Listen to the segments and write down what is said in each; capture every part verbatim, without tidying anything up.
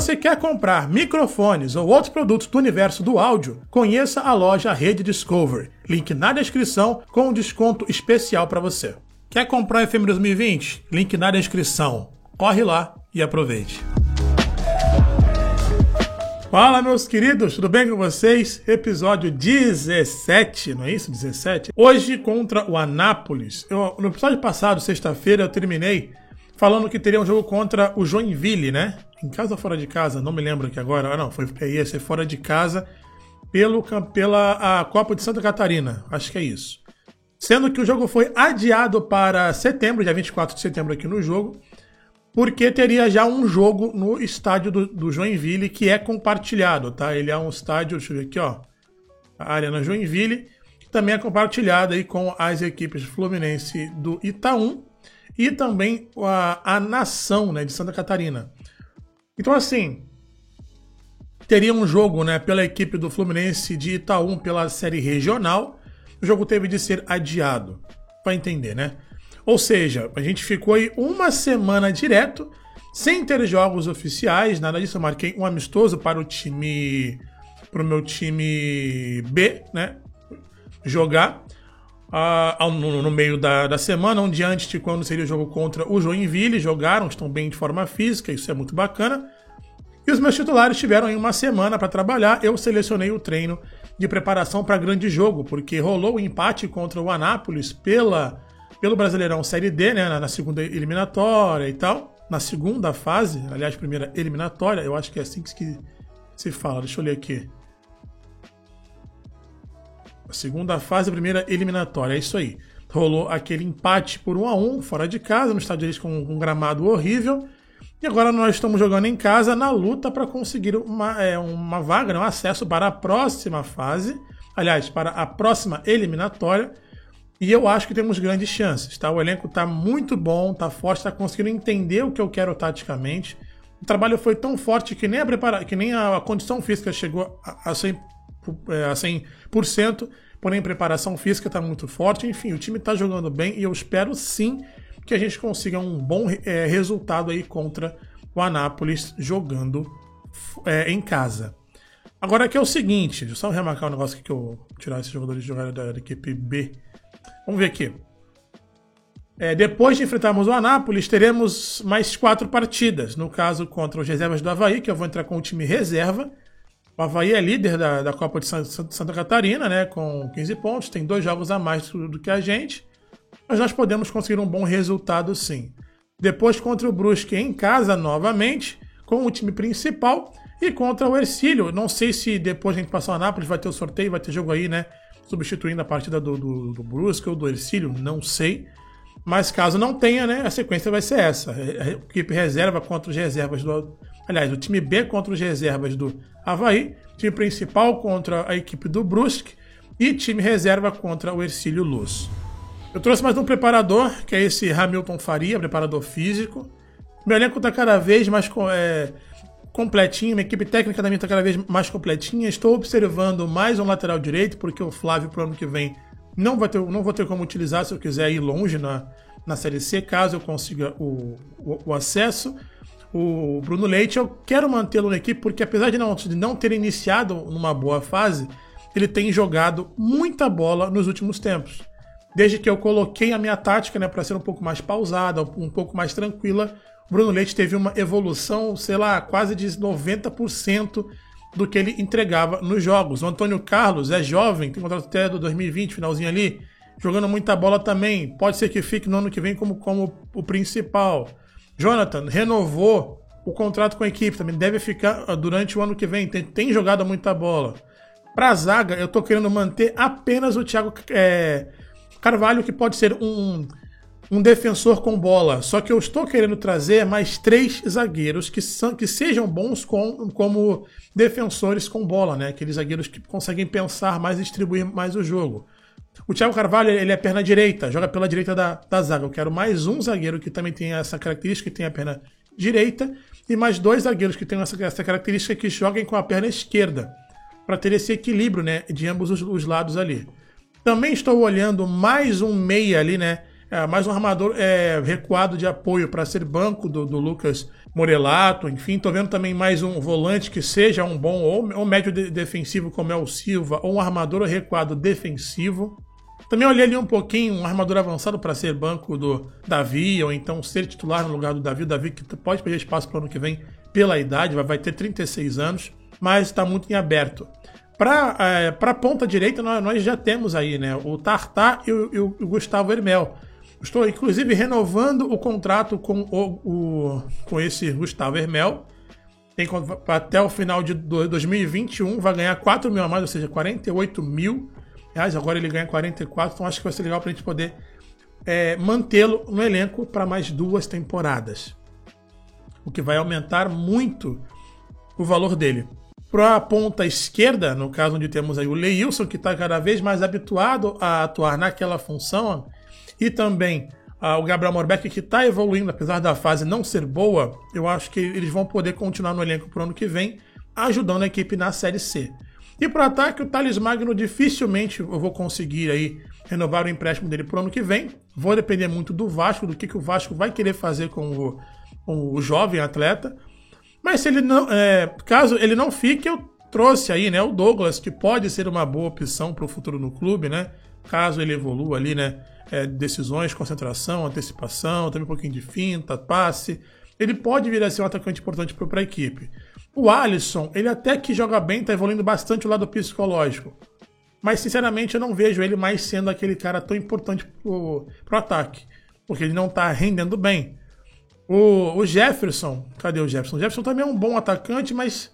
você quer comprar microfones ou outros produtos do universo do áudio, conheça a loja Rede Discovery. Link na descrição com um desconto especial para você. Quer comprar o F M dois mil e vinte? Link na descrição. Corre lá e aproveite. Fala, meus queridos, tudo bem com vocês? Episódio dezessete, não é isso? dezessete? Hoje contra o Anápolis. Eu, no episódio passado, sexta-feira, eu terminei falando que teria um jogo contra o Joinville, né? Em casa ou fora de casa? Não me lembro aqui agora. Ah, não, foi, ia ser fora de casa pelo, pela a Copa de Santa Catarina. Acho que é isso. Sendo que o jogo foi adiado para setembro, dia vinte e quatro de setembro aqui no jogo, porque teria já um jogo no estádio do, do Joinville, que é compartilhado, tá? Ele é um estádio, deixa eu ver aqui, ó, a Arena Joinville, que também é compartilhada aí com as equipes Fluminense do Itaú e também a, a Nação, né, de Santa Catarina. Então, assim, teria um jogo, né, pela equipe do Fluminense de Itaú pela série regional. O jogo teve de ser adiado, pra entender, né? Ou seja, a gente ficou aí uma semana direto, sem ter jogos oficiais, nada disso. Eu marquei um amistoso para o time, para o meu time B, né? Jogar uh, no, no meio da, da semana, um dia antes de quando seria o jogo contra o Joinville. Jogaram, estão bem de forma física, isso é muito bacana. E os meus titulares tiveram aí uma semana para trabalhar. Eu selecionei o treino de preparação para grande jogo, porque rolou o um empate contra o Anápolis pela, pelo Brasileirão Série D, né, na, na segunda eliminatória e tal. Na segunda fase, aliás, primeira eliminatória, eu acho que é assim que se fala. Deixa eu ler aqui. A segunda fase, primeira eliminatória, é isso aí. Rolou aquele empate por um a um, fora de casa, no estádio deles com um gramado horrível. E agora nós estamos jogando em casa na luta para conseguir uma, é, uma vaga, um acesso para a próxima fase. Aliás, para a próxima eliminatória. E eu acho que temos grandes chances, tá? O elenco tá muito bom, tá forte, tá conseguindo entender o que eu quero taticamente. O trabalho foi tão forte que nem a, prepara... que nem a condição física chegou a cem por cento, a cem por cento, porém a preparação física tá muito forte. Enfim, o time tá jogando bem e eu espero sim que a gente consiga um bom é, resultado aí contra o Anápolis jogando é, em casa. Agora que é o seguinte, deixa eu só remarcar um negócio aqui que eu tirar esses jogadores de jogar da, da equipe B. Vamos ver aqui. É, depois de enfrentarmos o Anápolis, teremos mais quatro partidas. No caso, contra os reservas do Avaí, que eu vou entrar com o time reserva. O Avaí é líder da, da Copa de Santa, Santa Catarina, né, com quinze pontos, tem dois jogos a mais do, do que a gente. Mas nós podemos conseguir um bom resultado, sim. Depois contra o Brusque em casa, novamente, com o time principal. E contra o Hercílio. Não sei se depois a gente passar o Anápolis vai ter o sorteio, vai ter jogo aí, né? Substituindo a partida do, do, do Brusque ou do Hercílio, não sei. Mas caso não tenha, né? A sequência vai ser essa. A equipe reserva contra os reservas do... Aliás, o time B contra os reservas do Avaí. Time principal contra a equipe do Brusque. E time reserva contra o Hercílio Luz. Eu trouxe mais um preparador, que é esse Hamilton Faria, preparador físico. Meu elenco está cada vez mais é, completinho, minha equipe técnica da minha está cada vez mais completinha. Estou observando mais um lateral direito, porque o Flávio, para o ano que vem, não, vai ter, não vou ter como utilizar se eu quiser ir longe na, na Série C, caso eu consiga o, o, o acesso. O Bruno Leite, eu quero mantê-lo na equipe, porque apesar de não, de não ter iniciado numa boa fase, ele tem jogado muita bola nos últimos tempos. Desde que eu coloquei a minha tática, né, para ser um pouco mais pausada, um pouco mais tranquila, o Bruno Leite teve uma evolução, sei lá, quase de noventa por cento do que ele entregava nos jogos. O Antônio Carlos é jovem, tem contrato até dois mil e vinte, finalzinho ali, jogando muita bola também. Pode ser que fique no ano que vem como, como o principal. Jonathan renovou o contrato com a equipe, também deve ficar durante o ano que vem, tem, tem jogado muita bola. Para a zaga, eu estou querendo manter apenas o Thiago... É, Carvalho, que pode ser um, um defensor com bola. Só que eu estou querendo trazer mais três zagueiros que, são, que sejam bons com, como defensores com bola, né? Aqueles zagueiros que conseguem pensar mais e distribuir mais o jogo. O Thiago Carvalho, ele é perna direita, joga pela direita da, da zaga. Eu quero mais um zagueiro que também tenha essa característica, que tenha a perna direita, e mais dois zagueiros que tenham essa, essa característica, que joguem com a perna esquerda, para ter esse equilíbrio, né, de ambos os, os lados ali. Também estou olhando mais um meia ali, né? É, mais um armador é, recuado de apoio para ser banco do, do Lucas Morelato. Enfim, tô vendo também mais um volante que seja um bom ou, ou médio de, defensivo como é o Silva, ou um armador recuado defensivo. Também olhei ali um pouquinho, um armador avançado para ser banco do Davi, ou então ser titular no lugar do Davi. O Davi que pode perder espaço para o ano que vem pela idade, vai, vai ter trinta e seis anos, mas está muito em aberto. Para é, para a ponta direita, nós, nós já temos aí, né, o Tartá e o, e o Gustavo Hermel. Estou, inclusive, renovando o contrato com, o, o, com esse Gustavo Hermel. Tem, até o final de dois mil e vinte e um, vai ganhar quatro mil a mais, ou seja, quarenta e oito mil. Agora ele ganha quarenta e quatro, então acho que vai ser legal para a gente poder é, mantê-lo no elenco para mais duas temporadas, o que vai aumentar muito o valor dele. Para a ponta esquerda, no caso onde temos aí o Leilson, que está cada vez mais habituado a atuar naquela função, e também ah, o Gabriel Morbeck, que está evoluindo, apesar da fase não ser boa, eu acho que eles vão poder continuar no elenco para o ano que vem, ajudando a equipe na Série C. E para o ataque, o Talismagno dificilmente eu vou conseguir aí renovar o empréstimo dele para o ano que vem. Vou depender muito do Vasco, do que, que o Vasco vai querer fazer com o, com o jovem atleta. Mas se ele não, é, caso ele não fique, eu trouxe aí, né, o Douglas, que pode ser uma boa opção para o futuro no clube, né? Caso ele evolua ali, né, é, decisões, concentração, antecipação, também um pouquinho de finta, passe. Ele pode vir a ser um atacante importante para a equipe. O Alisson, ele até que joga bem, tá evoluindo bastante o lado psicológico. Mas, sinceramente, eu não vejo ele mais sendo aquele cara tão importante pro, pro ataque. Porque ele não tá rendendo bem. O, o Jefferson, cadê o Jefferson? O Jefferson também é um bom atacante, mas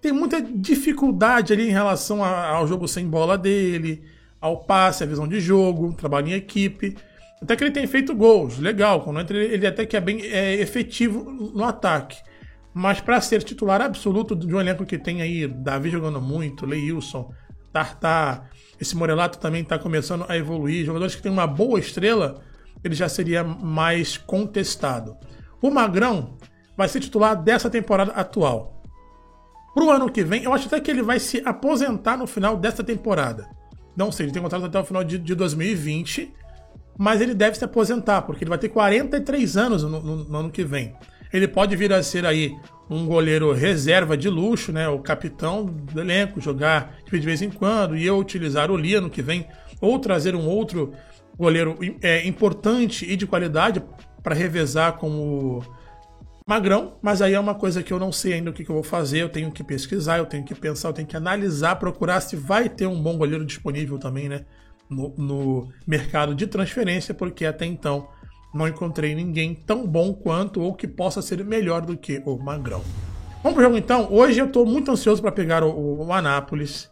tem muita dificuldade ali em relação a, ao jogo sem bola dele, ao passe, à visão de jogo, trabalho em equipe. Até que ele tem feito gols, legal. Quando entra, ele, ele até que é bem é, efetivo no ataque. Mas para ser titular absoluto de um elenco que tem aí Davi jogando muito, Leilson, Tartá, esse Morelato também está começando a evoluir. Jogadores que têm uma boa estrela, ele já seria mais contestado. O Magrão vai ser titular dessa temporada atual. Para o ano que vem, eu acho até que ele vai se aposentar no final dessa temporada. Não sei, ele tem contrato até o final de, de dois mil e vinte, mas ele deve se aposentar, porque ele vai ter quarenta e três anos no, no, no ano que vem. Ele pode vir a ser aí um goleiro reserva de luxo, né? O capitão do elenco, jogar de vez em quando, e eu utilizar o Liano que vem, ou trazer um outro goleiro é, importante e de qualidade para revezar com o Magrão. Mas aí é uma coisa que eu não sei ainda o que, que eu vou fazer, eu tenho que pesquisar, eu tenho que pensar, eu tenho que analisar, procurar se vai ter um bom goleiro disponível também, né? No, no mercado de transferência, porque até então não encontrei ninguém tão bom quanto ou que possa ser melhor do que o Magrão. Vamos pro jogo então. Hoje eu tô muito ansioso para pegar o, o Anápolis.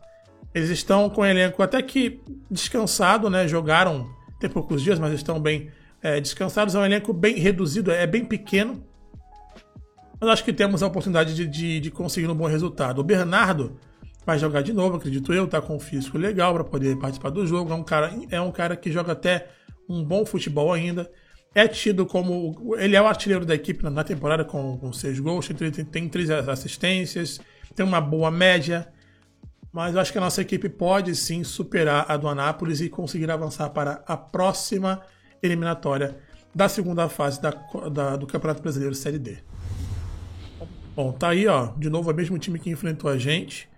Eles estão com o elenco até que descansado, né? Jogaram tem poucos dias, mas estão bem é, descansados. É um elenco bem reduzido, é bem pequeno. Mas acho que temos a oportunidade de, de, de conseguir um bom resultado. O Bernardo vai jogar de novo, acredito eu. Tá com um físico legal para poder participar do jogo. É um cara, é um cara que joga até um bom futebol ainda. É tido como... Ele é o artilheiro da equipe na temporada com, com seis gols, tem, tem, tem três assistências, tem uma boa média. Mas eu acho que a nossa equipe pode sim superar a do Anápolis e conseguir avançar para a próxima eliminatória da segunda fase da, da, do Campeonato Brasileiro Série D. Bom, tá aí, ó. De novo, o mesmo time que enfrentou a gente.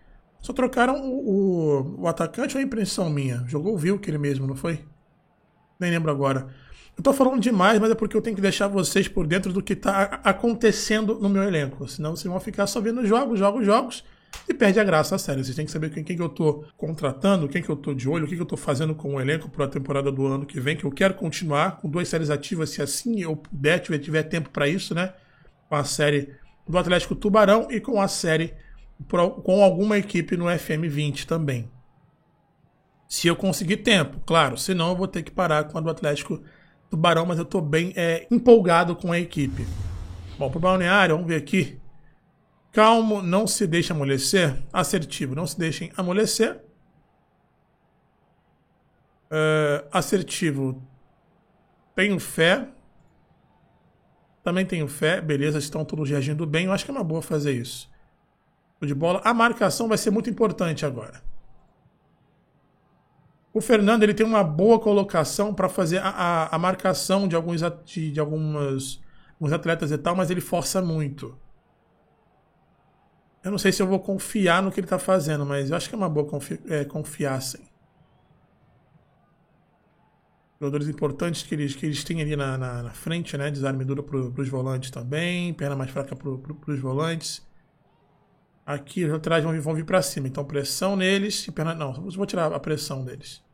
Só trocaram o, o, o atacante ou a impressão minha? Jogou o Vilker ele mesmo, não foi? Nem lembro agora. Eu tô falando demais, mas é porque eu tenho que deixar vocês por dentro do que tá acontecendo no meu elenco. Senão vocês vão ficar só vendo jogos, jogos, jogos e perde a graça, a sério. Vocês têm que saber quem, quem que eu tô contratando, quem que eu tô de olho, o que, que eu tô fazendo com o elenco para a temporada do ano que vem, que eu quero continuar com duas séries ativas, se assim eu puder, tiver, tiver tempo para isso, né? Com a série do Atlético Tubarão e com a série pro, com alguma equipe no F M vinte também. Se eu conseguir tempo, claro. Senão eu vou ter que parar com a do Atlético Tubarão, mas eu tô bem é, empolgado com a equipe. Bom, pro balneário, vamos ver aqui. Calmo, não se deixe amolecer. Assertivo, não se deixem amolecer. Uh, assertivo, tenho fé. Também tenho fé. Beleza, estão todos reagindo bem. Eu acho que é uma boa fazer isso. Tô de bola. A marcação vai ser muito importante agora. O Fernando, ele tem uma boa colocação para fazer a, a, a marcação de, alguns, de, de algumas, alguns atletas e tal, mas ele força muito. Eu não sei se eu vou confiar no que ele está fazendo, mas eu acho que é uma boa confi é, confiar, sim. Jogadores importantes que eles, que eles têm ali na, na, na frente, né? Desarme duro para os volantes também, perna mais fraca para os volantes. Aqui os laterais vão vir, vão vir para cima, então pressão neles e perna... Não, vou tirar a pressão deles.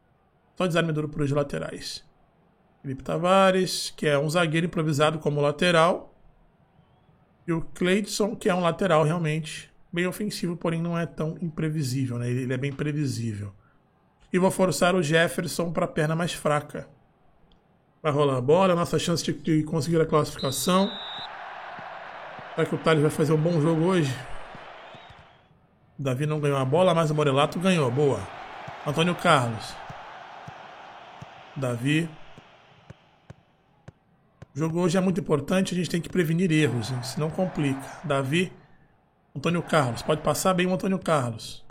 Só desarme duro para os laterais. Felipe Tavares, que é um zagueiro improvisado como lateral. E o Cleidson, que é um lateral realmente bem ofensivo, porém não é tão imprevisível, né? Ele, ele é bem previsível. E vou forçar o Jefferson para a perna mais fraca. Vai rolar a bola, nossa chance de, de conseguir a classificação. Será que o Thales vai fazer um bom jogo hoje? O Davi não ganhou a bola, mas o Morelato ganhou. Boa. Antônio Carlos. Davi. O jogo hoje é muito importante, a gente tem que prevenir erros, gente, senão complica. Davi. Antônio Carlos. Pode passar bem o Antônio Carlos.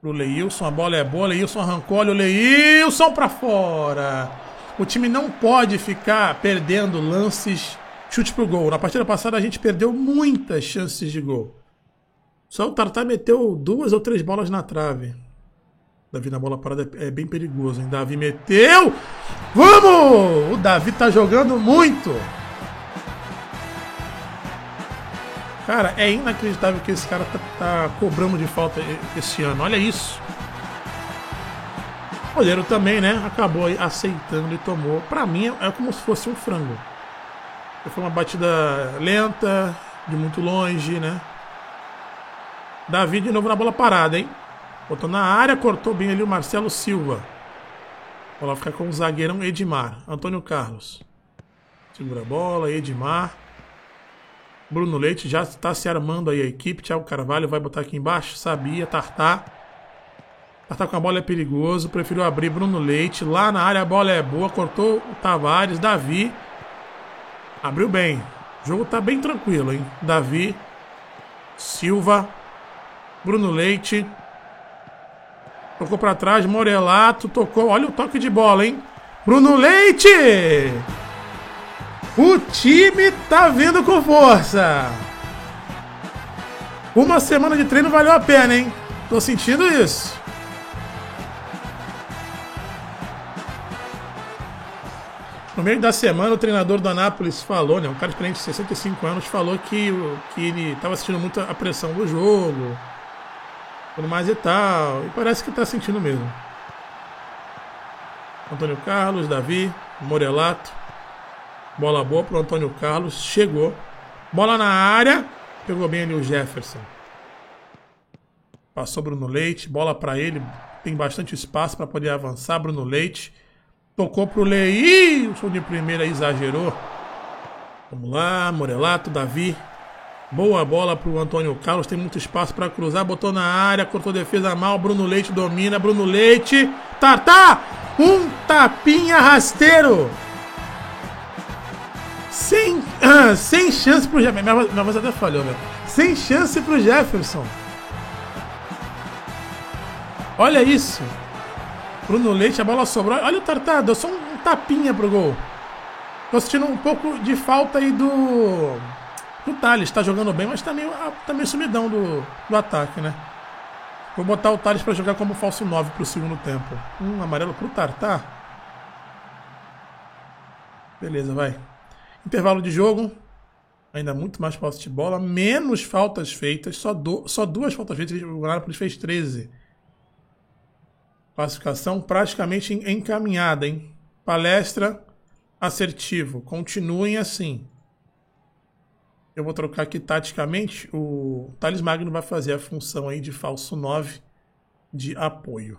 Pro Leilson, a bola é boa, Leilson arrancou, olha o Leilson pra fora. O time não pode ficar perdendo lances, chute pro gol. Na partida passada a gente perdeu muitas chances de gol. Só o Tartá meteu duas ou três bolas na trave. Davi na bola parada é bem perigoso, hein? Davi meteu! Vamos! O Davi tá jogando muito! Cara, é inacreditável que esse cara tá, tá cobrando de falta esse ano. Olha isso. O goleiro também, né? Acabou aí aceitando e tomou. Pra mim, é como se fosse um frango. Foi uma batida lenta, de muito longe, né? Davi de novo na bola parada, hein? Botou na área, cortou bem ali o Marcelo Silva. A bola fica com o zagueirão Edmar. Antônio Carlos. Segura a bola, Edmar. Bruno Leite já está se armando aí a equipe. Thiago Carvalho vai botar aqui embaixo. Sabia, Tartá. Tartá com a bola é perigoso. Preferiu abrir Bruno Leite. Lá na área a bola é boa. Cortou o Tavares. Davi. Abriu bem. O jogo tá bem tranquilo, hein? Davi. Silva. Bruno Leite. Tocou para trás. Morelato tocou. Olha o toque de bola, hein? Bruno Leite! O time tá vindo com força. Uma semana de treino valeu a pena, hein? Tô sentindo isso. No meio da semana, o treinador do Anápolis falou, né? Um cara experiente de sessenta e cinco anos falou que, que ele tava sentindo muito a pressão do jogo. Tudo mais e tal. E parece que tá sentindo mesmo. Antônio Carlos, Davi, Morelato. Bola boa pro Antônio Carlos. Chegou. Bola na área. Pegou bem ali o Jefferson. Passou Bruno Leite. Bola para ele. Tem bastante espaço para poder avançar. Bruno Leite. Tocou pro Leilson de primeira. Exagerou. Vamos lá. Morelato. Davi. Boa bola pro Antônio Carlos. Tem muito espaço para cruzar. Botou na área. Cortou defesa mal. Bruno Leite domina. Bruno Leite. Tartá. Um tapinha rasteiro. Sem, ah, sem chance pro Jefferson. Minha, minha voz até falhou, velho. Sem chance pro Jefferson. Olha isso. Bruno Leite, a bola sobrou. Olha o Tartá, deu só um tapinha pro gol. Tô sentindo um pouco de falta aí do... Do Thales. Tá jogando bem, mas tá meio, tá meio sumidão do, do ataque, né? Vou botar o Thales pra jogar como falso nove pro segundo tempo. Um amarelo pro Tartá. Beleza, vai. Intervalo de jogo, ainda muito mais posse de bola, menos faltas feitas, só, do, só duas faltas feitas, o Anápolis fez treze. Classificação praticamente encaminhada, hein? Palestra, assertivo, continuem assim. Eu vou trocar aqui taticamente, o Talismagno vai fazer a função aí de falso nove de apoio.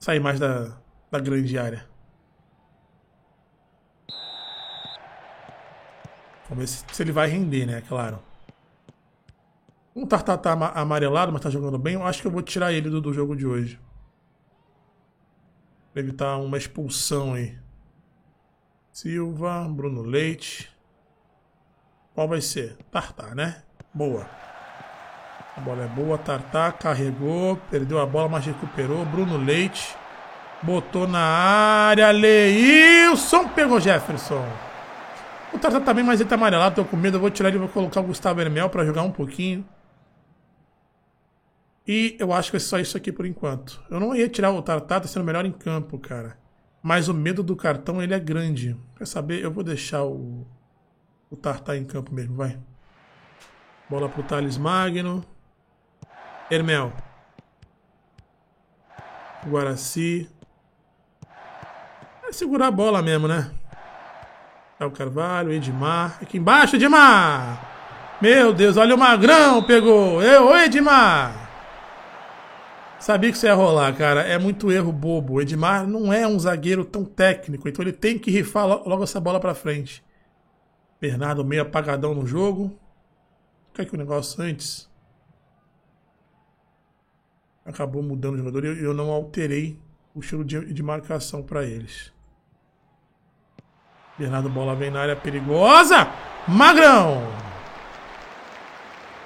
Sair mais da, da grande área. Vamos ver se, se ele vai render, né? Claro. Um Tartá tá amarelado, mas tá jogando bem. Eu acho que eu vou tirar ele do, do jogo de hoje. Pra evitar uma expulsão aí. Silva, Bruno Leite. Qual vai ser? Tartá, né? Boa. A bola é boa, Tartá carregou, perdeu a bola, mas recuperou. Bruno Leite botou na área, Leilson pegou Jefferson. O Tartá tá bem, mas ele tá amarelado, tô com medo. Eu vou tirar ele e vou colocar o Gustavo Hermel pra jogar um pouquinho. E eu acho que é só isso aqui por enquanto. Eu não ia tirar o Tartá, tá sendo melhor em campo, cara. Mas o medo do cartão, ele é grande. Quer saber? Eu vou deixar o, o Tartá em campo mesmo, vai. Bola pro Talismagno. Hermel. Guaraci. É segurar a bola mesmo, né? É o Carvalho, Edmar. Aqui embaixo, Edmar! Meu Deus, olha o Magrão, pegou! Eu, Edmar! Sabia que isso ia rolar, cara. É muito erro bobo. O Edmar não é um zagueiro tão técnico, então ele tem que rifar logo essa bola pra frente. Bernardo meio apagadão no jogo. Fica aqui o negócio antes. Acabou mudando o jogador e eu não alterei o estilo de, de marcação pra eles. Bernardo, bola vem na área perigosa. Magrão!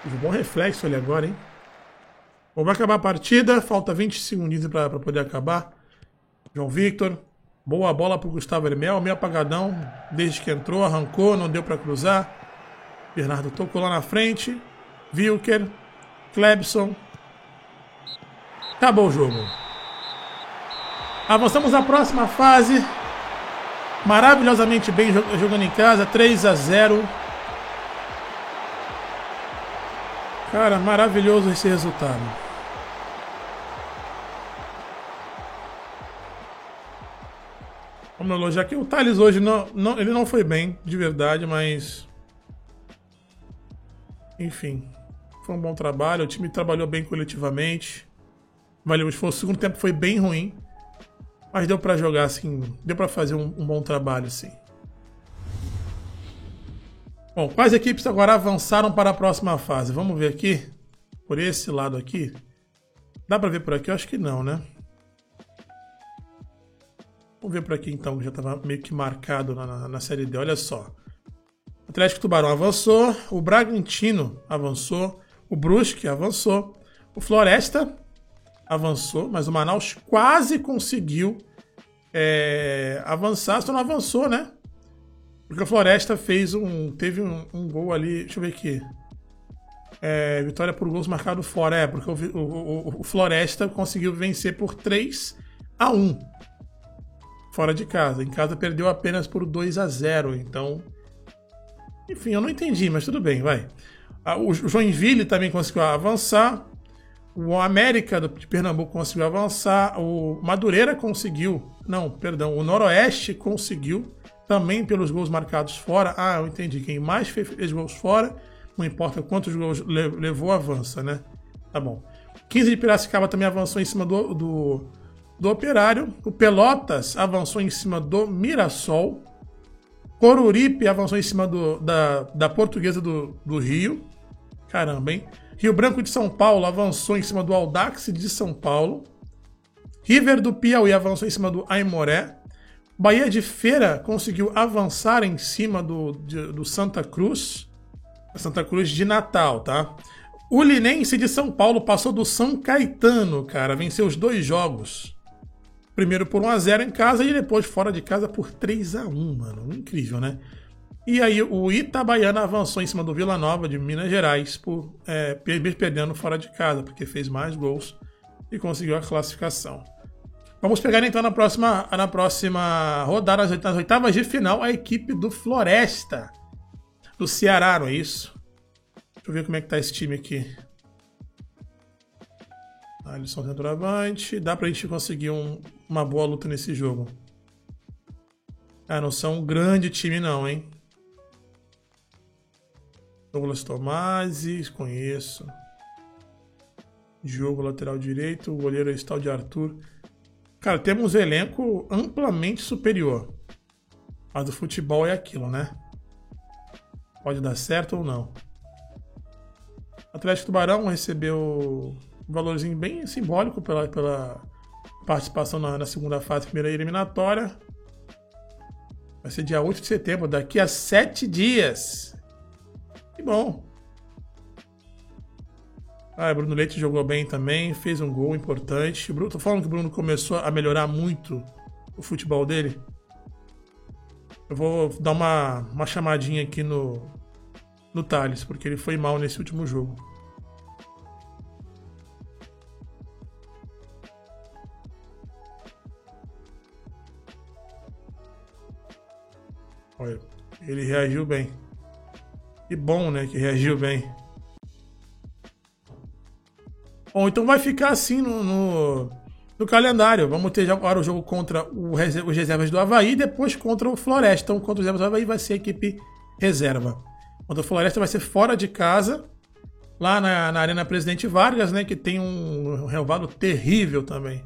Um bom reflexo ali agora, hein? Bom, vai acabar a partida, falta vinte segundinhos para poder acabar. João Victor, boa bola para o Gustavo Hermel, meio apagadão, desde que entrou, arrancou, não deu para cruzar. Bernardo tocou lá na frente, Wilker, Clebson. Acabou o jogo. Avançamos à próxima fase, maravilhosamente bem jogando em casa, três a zero. Cara, maravilhoso esse resultado. Vamos elogiar aqui. O Thales hoje, não, não, ele não foi bem, de verdade, mas... Enfim, foi um bom trabalho. O time trabalhou bem coletivamente. Valeu o esforço. O segundo tempo foi bem ruim. Mas deu pra jogar, assim. Deu pra fazer um, um bom trabalho, sim. Bom, quais equipes agora avançaram para a próxima fase? Vamos ver aqui. Por esse lado aqui. Dá pra ver por aqui? Eu acho que não, né? Vamos ver por aqui então, que já estava meio que marcado na, na, na Série D. Olha só. O Atlético Tubarão avançou. O Bragantino avançou. O Brusque avançou. O Floresta avançou. Mas o Manaus quase conseguiu é, avançar. Só não avançou, né? Porque a Floresta fez um... Teve um, um gol ali... Deixa eu ver aqui. É, vitória por gols marcado fora. É, porque o, o, o Floresta conseguiu vencer por três a um. Fora de casa. Em casa perdeu apenas por dois a zero. Então... Enfim, eu não entendi, mas tudo bem, vai. O Joinville também conseguiu avançar. O América de Pernambuco conseguiu avançar. O Madureira conseguiu... Não, perdão. O Noroeste conseguiu... Também pelos gols marcados fora. Ah, eu entendi. Quem mais fez gols fora, não importa quantos gols levou, avança, né? Tá bom. quinze de Piracicaba também avançou em cima do, do, do Operário. O Pelotas avançou em cima do Mirassol. Coruripe avançou em cima do, da, da Portuguesa do, do Rio. Caramba, hein? Rio Branco de São Paulo avançou em cima do Audax de São Paulo. River do Piauí avançou em cima do Aimoré. Bahia de Feira conseguiu avançar em cima do, de, do Santa Cruz. Santa Cruz de Natal, tá? O Linense de São Paulo passou do São Caetano, cara. Venceu os dois jogos. Primeiro por um a zero em casa e depois fora de casa por três a um, mano. Incrível, né? E aí o Itabaiana avançou em cima do Vila Nova de Minas Gerais, por, é, perdendo fora de casa, porque fez mais gols e conseguiu a classificação. Vamos pegar então na próxima, na próxima rodada, nas oitavas de final, a equipe do Floresta, do Ceará, não é isso? Deixa eu ver como é que tá esse time aqui. Alisson centroavante, dá pra gente conseguir um, uma boa luta nesse jogo. Ah, não são um grande time não, hein? Douglas Tomazes, conheço. Diogo, lateral direito, o goleiro é tal de Arthur... Cara, temos um elenco amplamente superior. Mas o futebol é aquilo, né? Pode dar certo ou não. Atlético Tubarão recebeu um valorzinho bem simbólico pela, pela participação na, na segunda fase, primeira eliminatória. Vai ser dia oito de setembro, daqui a sete dias. Que bom. Ah, Bruno Leite jogou bem também, fez um gol importante. Bruno, tô falando que o Bruno começou a melhorar muito o futebol dele. Eu vou dar uma, uma chamadinha aqui no, no Thales, porque ele foi mal nesse último jogo. Olha, ele reagiu bem. Que bom, né, que reagiu bem. Bom, então vai ficar assim no, no, no calendário. Vamos ter agora o jogo contra o reserva, os reservas do Avaí e depois contra o Floresta. Então, contra os reservas do Avaí vai ser a equipe reserva. Contra o Floresta vai ser fora de casa, lá na, na Arena Presidente Vargas, né, que tem um, um relvado terrível também.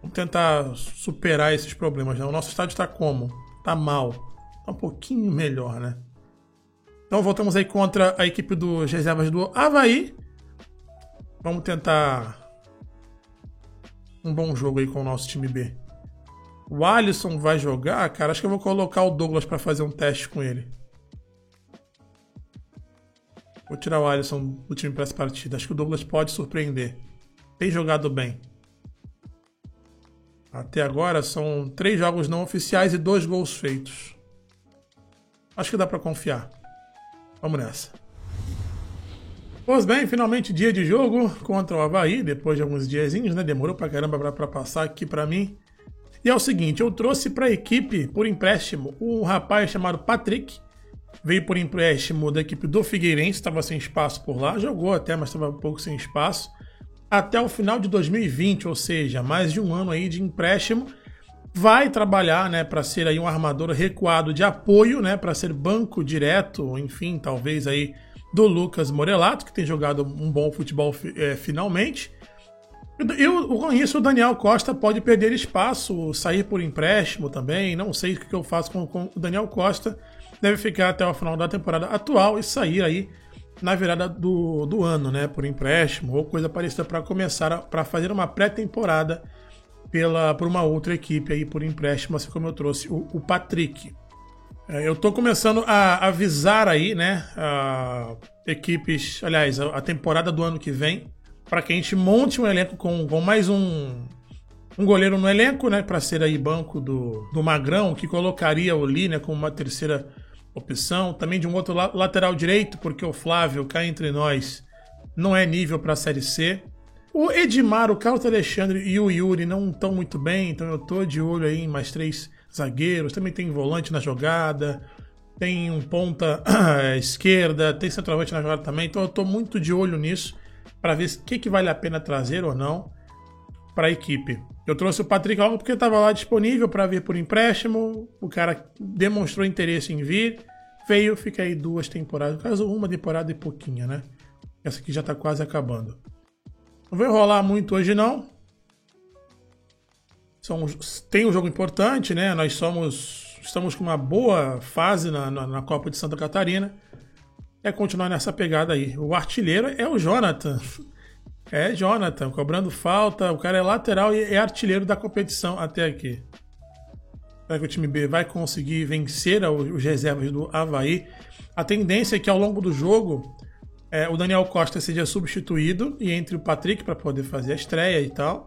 Vamos tentar superar esses problemas, né? O nosso estádio está como? Tá mal. Tá um pouquinho melhor, né? Então, voltamos aí contra a equipe dos reservas do Avaí. Vamos tentar um bom jogo aí com o nosso time B. O Alisson vai jogar, cara. Acho que eu vou colocar o Douglas para fazer um teste com ele. Vou tirar o Alisson do time para essa partida. Acho que o Douglas pode surpreender. Tem jogado bem. Até agora são três jogos não oficiais e dois gols feitos. Acho que dá para confiar. Vamos nessa. Pois bem, finalmente dia de jogo contra o Avaí, depois de alguns diazinhos, né? Demorou pra caramba pra passar aqui pra mim. E é o seguinte, eu trouxe pra equipe, por empréstimo, um rapaz chamado Patrick. Veio por empréstimo da equipe do Figueirense, estava sem espaço por lá. Jogou até, mas estava um pouco sem espaço. Até o final de dois mil e vinte, ou seja, mais de um ano aí de empréstimo. Vai trabalhar, né, pra ser aí um armador recuado de apoio, né? Pra ser banco direto, enfim, talvez aí... do Lucas Morelato, que tem jogado um bom futebol é, finalmente. Eu com isso o Daniel Costa pode perder espaço, sair por empréstimo também, não sei o que eu faço com, com o Daniel Costa, deve ficar até o final da temporada atual e sair aí na virada do, do ano, né, por empréstimo ou coisa parecida para começar, para fazer uma pré-temporada pela, por uma outra equipe aí por empréstimo, assim como eu trouxe o, o Patrick. Eu tô começando a avisar aí, né, a equipes, aliás, a temporada do ano que vem, para que a gente monte um elenco com, com mais um, um goleiro no elenco, né, para ser aí banco do, do Magrão, que colocaria o Li, né, como uma terceira opção, também de um outro la- lateral direito, porque o Flávio, cá entre nós, não é nível para a Série C. O Edmar, o Carlos Alexandre e o Yuri não estão muito bem, então eu tô de olho aí em mais três zagueiros, também tem volante na jogada, tem um ponta esquerda, tem centroavante na jogada também, então eu tô muito de olho nisso para ver o que, que vale a pena trazer ou não para a equipe. Eu trouxe o Patrick logo porque estava lá disponível para vir por empréstimo, o cara demonstrou interesse em vir, veio, fica aí duas temporadas, no caso uma temporada e pouquinha, né? Essa aqui já tá quase acabando. Não vou enrolar muito hoje não. São, tem um jogo importante, né? Nós somos, estamos com uma boa fase na, na, na Copa de Santa Catarina. É continuar nessa pegada aí. O artilheiro é o Jonathan. É Jonathan, cobrando falta. O cara é lateral e é artilheiro da competição até aqui. Será que o time B vai conseguir vencer os reservas do Avaí? A tendência é que ao longo do jogo é, o Daniel Costa seja substituído e entre o Patrick para poder fazer a estreia e tal.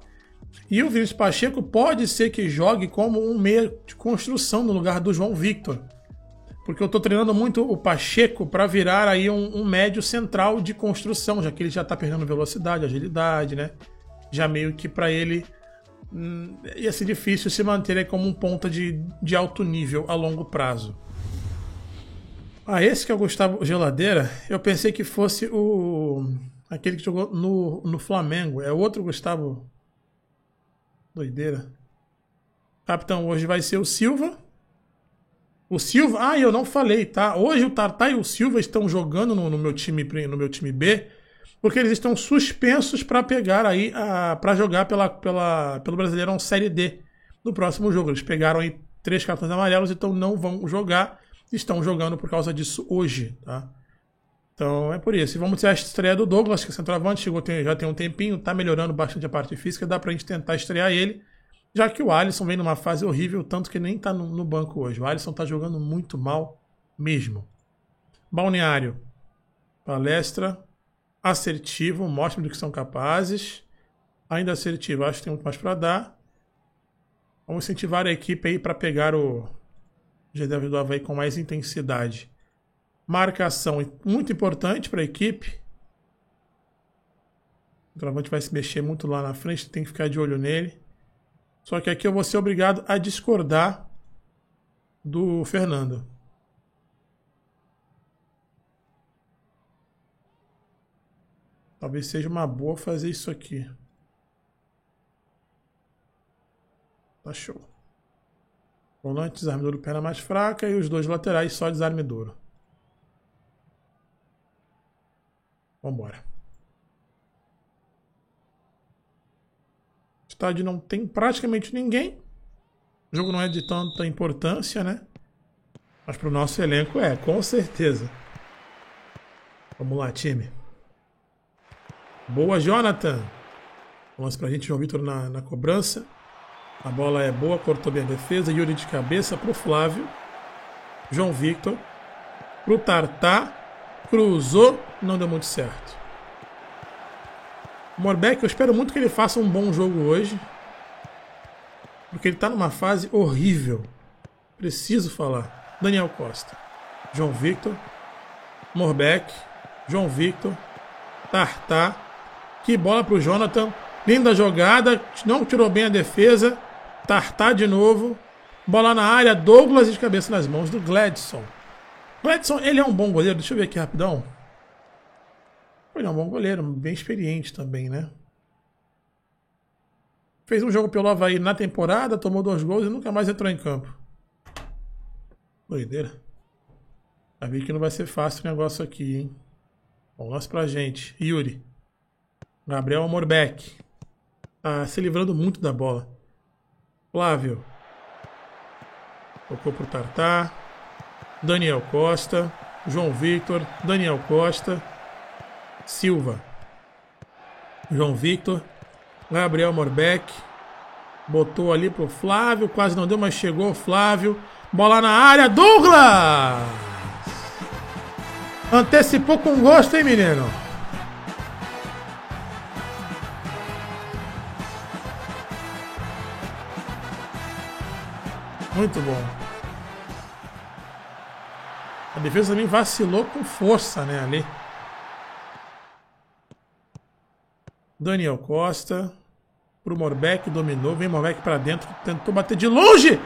E o Vinícius Pacheco pode ser que jogue como um meia de construção no lugar do João Victor. Porque eu tô treinando muito o Pacheco para virar aí um, um médio central de construção, já que ele já tá perdendo velocidade, agilidade, né? Já meio que para ele hum, ia ser difícil se manter aí como um ponta de, de alto nível a longo prazo. Ah, esse que é o Gustavo Geladeira, eu pensei que fosse o aquele que jogou no, no Flamengo. É outro Gustavo... Doideira. Capitão hoje vai ser o Silva. O Silva... Ah, eu não falei, tá? Hoje o Tartá e o Silva estão jogando no, no, meu, time, no meu time B, porque eles estão suspensos para pegar aí... A, pra jogar pela, pela, pelo Brasileirão Série D no próximo jogo. Eles pegaram aí três cartões amarelos, então não vão jogar. Estão jogando por causa disso hoje, tá? Então é por isso. E vamos ter a estreia do Douglas, que é centroavante, chegou tem, já tem um tempinho, tá melhorando bastante a parte física, dá pra gente tentar estrear ele, já que o Alisson vem numa fase horrível, tanto que nem tá no, no banco hoje. O Alisson tá jogando muito mal mesmo. Balneário. Palestra. assertivo, mostrem do que são capazes, ainda assertivo, acho que tem muito mais para dar. Vamos incentivar a equipe aí para pegar o G D V do Avaí com mais intensidade. Marcação muito importante para a equipe. O travante vai se mexer muito lá na frente, tem que ficar de olho nele. Só que aqui eu vou ser obrigado a discordar do Fernando. Talvez seja uma boa fazer isso aqui. Tá show. Volante, desarme duro, perna mais fraca. E os dois laterais, só desarme duro. Vambora. O estádio não tem praticamente ninguém. O jogo não é de tanta importância, né? Mas pro nosso elenco é, com certeza. Vamos lá, time. Boa, Jonathan. Lance pra gente, João Victor na, na cobrança. A bola é boa, cortou bem a defesa. Yuri de cabeça pro Flávio. João Victor. Pro Tartá. Cruzou. Não deu muito certo. Morbeck, eu espero muito que ele faça um bom jogo hoje. Porque ele tá numa fase horrível. Preciso falar. Daniel Costa. João Victor. Morbeck. João Victor. Tartá. Que bola pro Jonathan. Linda jogada. Não tirou bem a defesa. Tartá de novo. Bola na área. Douglas de cabeça nas mãos do Gladson. Gladson, ele é um bom goleiro. Deixa eu ver aqui rapidão. Ele é um bom goleiro. Bem experiente também, né? Fez um jogo pelo Avaí na temporada. Tomou dois gols e nunca mais entrou em campo. Doideira. Já vi que não vai ser fácil o negócio aqui, hein? Bom, lance pra gente. Yuri. Gabriel Morbeck. Tá se livrando muito da bola. Flávio. Tocou pro Tartá. Daniel Costa. João Victor. Daniel Costa. Silva. João Victor. Gabriel Morbeck. Botou ali pro Flávio. Quase não deu, mas chegou o Flávio. Bola na área. Douglas! Antecipou com gosto, hein, menino? Muito bom. A defesa também vacilou com força, né, ali. Daniel Costa. Pro Morbeck, dominou. Vem Morbeck pra dentro. Tentou bater de longe.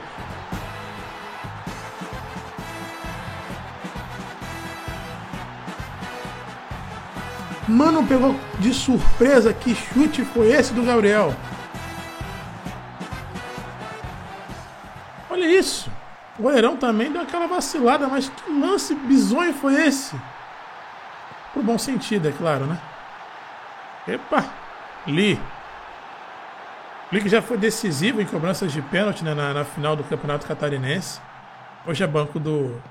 Mano, pegou de surpresa. Que chute foi esse do Gabriel? Olha isso. O goleirão também deu aquela vacilada, mas que lance bizonho foi esse? Por bom sentido, é claro, né? Epa! Li. Li que já foi decisivo em cobranças de pênalti, né, na, na final do Campeonato Catarinense. Hoje é banco do,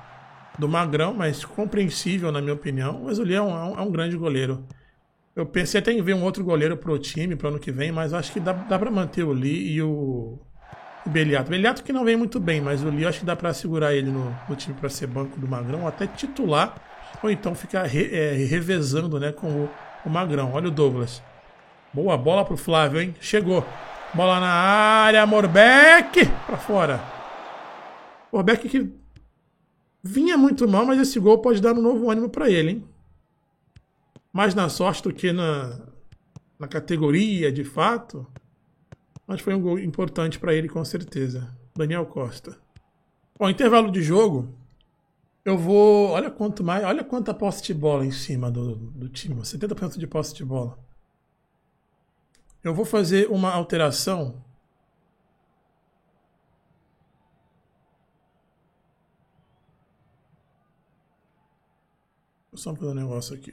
do Magrão, mas compreensível na minha opinião. Mas o Li é um, é um grande goleiro. Eu pensei até em ver um outro goleiro pro time, pro ano que vem, mas acho que dá, dá pra manter o Li e o... O Beliato. Beliato que não vem muito bem, mas o Lio acho que dá pra segurar ele no, no time pra ser banco do Magrão, ou até titular, ou então ficar re, é, revezando, né, com o, o Magrão. Olha o Douglas. Boa bola pro Flávio, hein? Chegou. Bola na área, Morbeck! Pra fora. Morbeck que vinha muito mal, mas esse gol pode dar um novo ânimo pra ele, hein? Mais na sorte do que na, na categoria, de fato. Mas foi um gol importante para ele, com certeza. Daniel Costa. Bom, intervalo de jogo. Eu vou... Olha quanto mais... Olha quanta posse de bola em cima do, do time. setenta por cento de posse de bola. Eu vou fazer uma alteração. Vou só fazer um negócio aqui.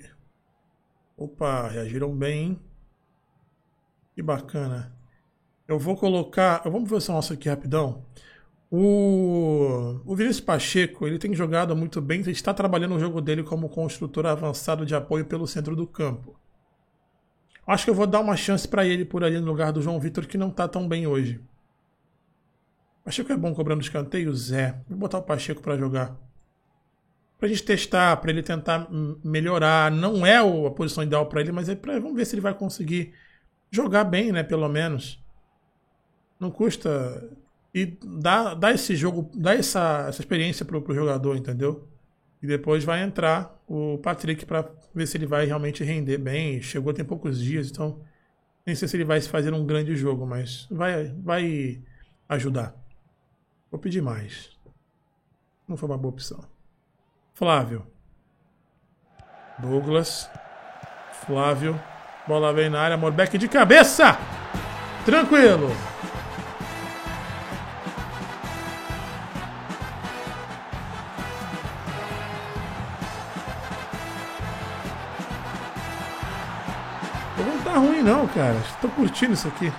Opa, reagiram bem, hein? Que bacana. Eu vou colocar... Vamos ver essa nossa aqui rapidão. O, o Vinícius Pacheco, ele tem jogado muito bem. Ele está trabalhando o jogo dele como construtor avançado de apoio pelo centro do campo. Acho que eu vou dar uma chance para ele por ali no lugar do João Victor, que não está tão bem hoje. Pacheco é bom cobrando escanteios? É. Vou botar o Pacheco para jogar. para a gente testar, para ele tentar melhorar. Não é a posição ideal para ele, mas é pra, vamos ver se ele vai conseguir jogar bem, né? Pelo menos. Não custa. E dá, dá esse jogo, dá essa, essa experiência para o jogador, entendeu? E depois vai entrar o Patrick para ver se ele vai realmente render bem. Chegou tem poucos dias, então nem sei se ele vai fazer um grande jogo, mas vai, vai ajudar. Vou pedir mais. Não foi uma boa opção. Flávio. Douglas. Flávio. Bola vem na área. Morbeck de cabeça. Tranquilo. Não tá ruim não, cara. Tô curtindo isso aqui.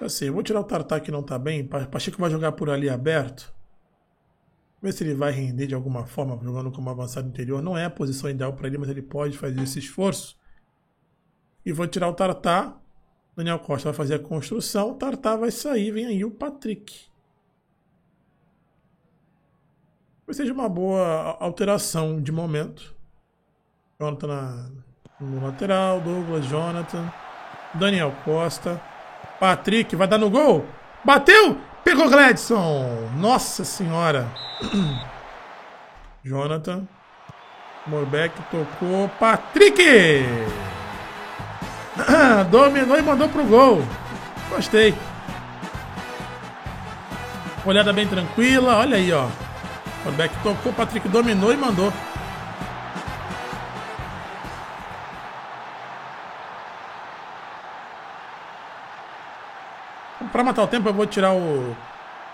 Já sei. Eu vou tirar o Tartá que não tá bem. Pacheco vai jogar por ali aberto. Ver se ele vai render de alguma forma jogando como avançado interior. Não é a posição ideal para ele, mas ele pode fazer esse esforço. E vou tirar o Tartá. Daniel Costa vai fazer a construção. O Tartá vai sair. Vem aí o Patrick. Talvez seja uma boa alteração de momento. Jonathan na, no lateral. Douglas, Jonathan. Daniel Costa. Patrick vai dar no gol. Bateu! Pegou Gladson! Nossa senhora! Jonathan. Morbeck tocou. Patrick! Dominou e mandou pro gol. Gostei. Olhada bem tranquila. Olha aí, ó. Morbeck tocou. Patrick dominou e mandou. Pra matar o tempo, eu vou tirar o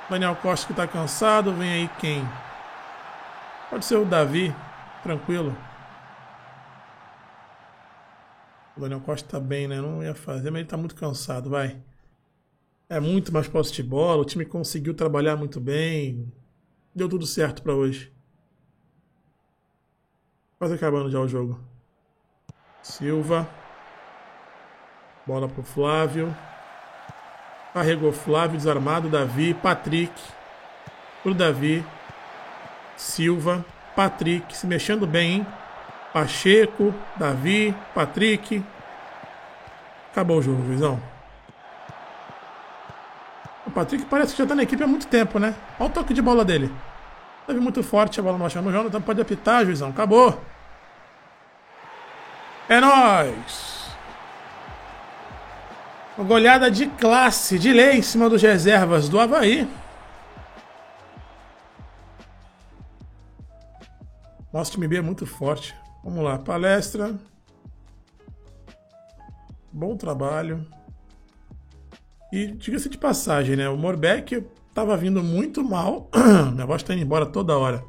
Daniel Costa, que tá cansado. Vem aí quem? Pode ser o Davi. Tranquilo. O Daniel Costa tá bem, né? Não ia fazer, mas ele tá muito cansado, vai. É muito mais posse de bola. O time conseguiu trabalhar muito bem. Deu tudo certo pra hoje. Quase acabando já o jogo. Silva. Bola pro Flávio. Carregou Flávio, desarmado, Davi, Patrick, pro Davi, Silva, Patrick, se mexendo bem, hein? Pacheco, Davi, Patrick. Acabou o jogo, Luizão. O Patrick parece que já tá na equipe há muito tempo, né? Olha o toque de bola dele. Davi muito forte, a bola não achando no Jonathan, pode apitar, Juizão. Acabou. É nóis! Uma goleada de classe, de lei em cima dos reservas do Avaí. Nosso time B é muito forte. Vamos lá, palestra. Bom trabalho. E diga-se de passagem, né? O Morbeck estava vindo muito mal. Minha voz está indo embora toda hora.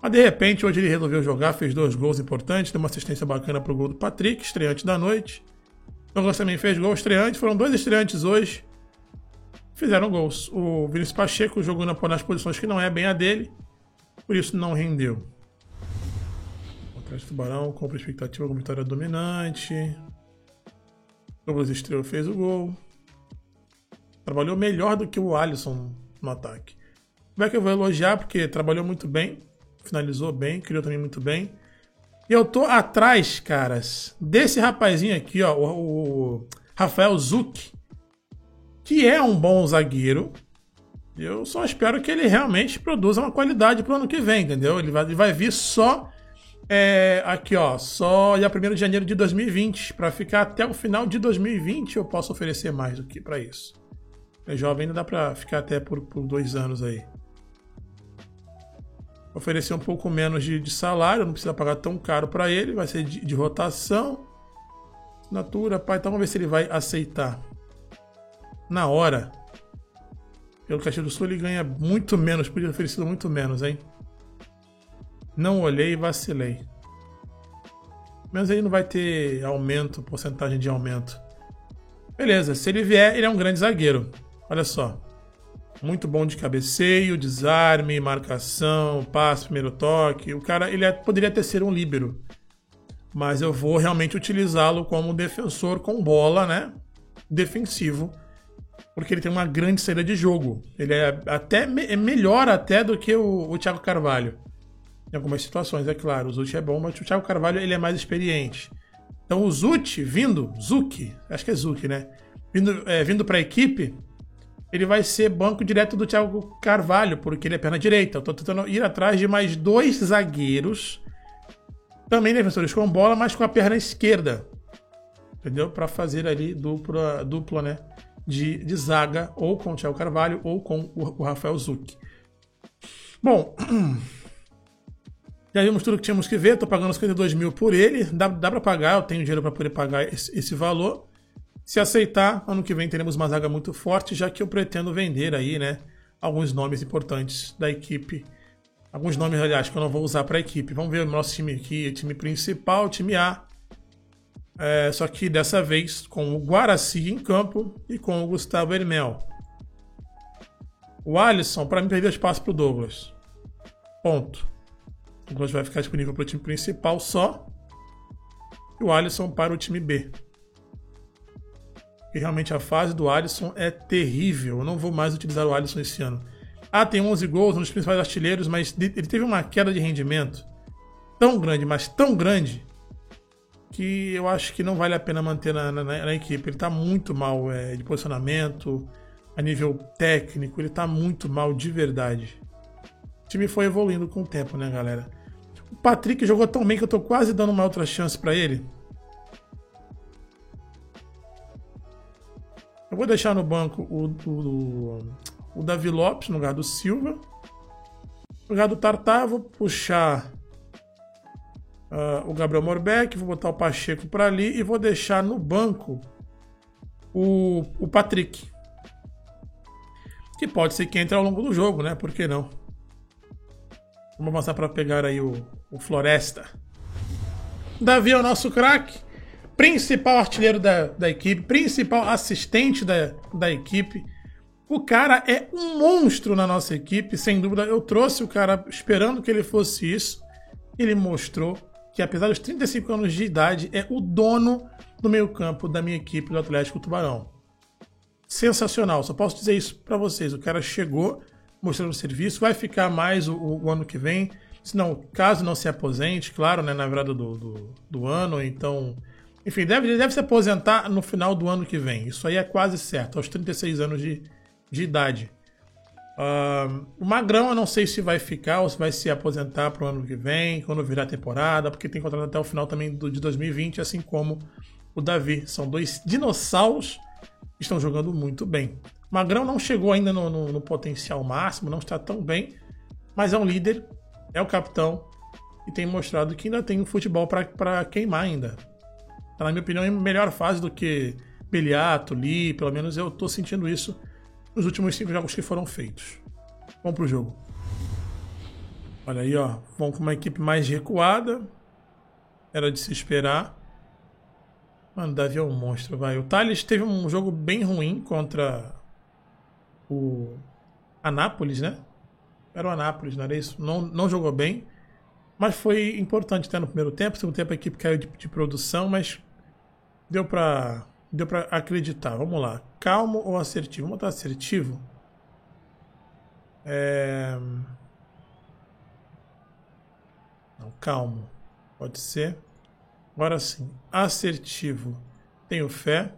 Mas de repente, hoje ele resolveu jogar, fez dois gols importantes, deu uma assistência bacana para o gol do Patrick, estreante da noite. Douglas também fez gol, estreante. Foram dois estreantes hoje. Fizeram gols. O Vinícius Pacheco jogou nas posições que não é bem a dele. Por isso não rendeu. Atrás do Tubarão, compra expectativa com vitória dominante. Douglas estreou, fez o gol. Trabalhou melhor do que o Alisson no ataque. Como é que eu vou elogiar? Porque trabalhou muito bem. Finalizou bem, criou também muito bem. E eu tô atrás, caras, desse rapazinho aqui, ó, o Rafael Zucchi, que é um bom zagueiro. Eu só espero que ele realmente produza uma qualidade pro ano que vem, entendeu? Ele vai, ele vai vir só, é, aqui, ó, só dia primeiro de janeiro de dois mil e vinte, para ficar até o final de dois mil e vinte. Eu posso oferecer mais do que para isso. É jovem, ainda dá para ficar até por, por dois anos aí. Oferecer um pouco menos de, de salário, não precisa pagar tão caro para ele, vai ser de, de rotação. Natura, pai, então vamos ver se ele vai aceitar. Na hora. Pelo Caxias do Sul ele ganha muito menos, podia ter oferecido muito menos, hein? Não olhei e vacilei. Mas aí não vai ter aumento, porcentagem de aumento. Beleza, se ele vier, ele é um grande zagueiro. Olha só. Muito bom de cabeceio, desarme, marcação, passe, primeiro toque. O cara, ele é, poderia ter sido um líbero. Mas eu vou realmente utilizá-lo como defensor com bola, né? Defensivo. Porque ele tem uma grande saída de jogo. Ele é até é melhor até do que o, o Thiago Carvalho. em algumas situações, é claro. O Zucchi é bom, mas o Thiago Carvalho ele é mais experiente. Então o Zucchi vindo, Zucchi, acho que é Zucchi, né? Vindo, é, vindo para a equipe, ele vai ser banco direto do Thiago Carvalho, porque ele é perna direita. Eu tô tentando ir atrás de mais dois zagueiros, também defensores com bola, mas com a perna esquerda. Entendeu? Para fazer ali dupla, dupla né? De, de zaga, ou com o Thiago Carvalho, ou com o, o Rafael Zucchi. Bom, já vimos tudo que tínhamos que ver. Estou pagando cinquenta e dois mil por ele. Dá, dá para pagar, eu tenho dinheiro para poder pagar esse, esse valor. Se aceitar, ano que vem teremos uma zaga muito forte, já que eu pretendo vender aí, né? Alguns nomes importantes da equipe. Alguns nomes, aliás, que eu não vou usar para a equipe. Vamos ver o nosso time aqui, time principal, time A. É, só que dessa vez com o Guaraci em campo e com o Gustavo Hermel. O Alisson, para mim, perdeu espaço para o Douglas. Ponto. O Douglas vai ficar disponível para o time principal só. E o Alisson para o time B. E realmente a fase do Alisson é terrível. Eu não vou mais utilizar o Alisson esse ano. Ah, tem onze gols, um dos principais artilheiros, mas ele teve uma queda de rendimento tão grande, mas tão grande, que eu acho que não vale a pena manter na, na, na equipe. Ele está muito mal é, de posicionamento, a nível técnico, ele está muito mal de verdade. O time foi evoluindo com o tempo, né, galera? O Patrick jogou tão bem que eu estou quase dando uma outra chance para ele. Eu vou deixar no banco o, o, o Davi Lopes, no lugar do Silva. No lugar do Tartá, eu vou puxar uh, o Gabriel Morbeck, vou botar o Pacheco para ali e vou deixar no banco o, o Patrick. Que pode ser que entre ao longo do jogo, né? Por que não? Vamos avançar para pegar aí o, o Floresta. Davi é o nosso craque. Principal artilheiro da, da equipe, principal assistente da, da equipe. O cara é um monstro na nossa equipe, sem dúvida. Eu trouxe o cara esperando que ele fosse isso. Ele mostrou que, apesar dos trinta e cinco anos de idade, é o dono do meio-campo da minha equipe do Atlético Tubarão. Sensacional, só posso dizer isso pra vocês. O cara chegou mostrando o serviço, vai ficar mais o, o ano que vem. Se não, caso não se aposente, claro, né, na virada do, do, do ano, então... Enfim, deve, ele deve se aposentar no final do ano que vem. Isso aí é quase certo, aos trinta e seis anos de, de idade. Uh, o Magrão, eu não sei se vai ficar ou se vai se aposentar para o ano que vem, quando virar a temporada, porque tem contrato até o final também do, de dois mil e vinte, assim como o Davi. São dois dinossauros que estão jogando muito bem. O Magrão não chegou ainda no, no, no potencial máximo, não está tão bem, mas é um líder, é o capitão e tem mostrado que ainda tem um futebol para queimar ainda. Tá, na minha opinião, em melhor fase do que Beliato, Li, pelo menos eu tô sentindo isso nos últimos cinco jogos que foram feitos. Vamos pro jogo. Olha aí, ó. Vamos com uma equipe mais recuada. Era de se esperar. Mano, o Davi é um monstro, vai. O Thales teve um jogo bem ruim contra o Anápolis, né? Era o Anápolis, não era isso? Não, não jogou bem. Mas foi importante até no primeiro tempo. No segundo tempo a equipe caiu de, de produção, mas... Deu pra, deu pra acreditar. Vamos lá. Calmo ou assertivo? Vamos botar assertivo. É... Não, calmo. Pode ser. Agora sim. Assertivo. Tenho fé.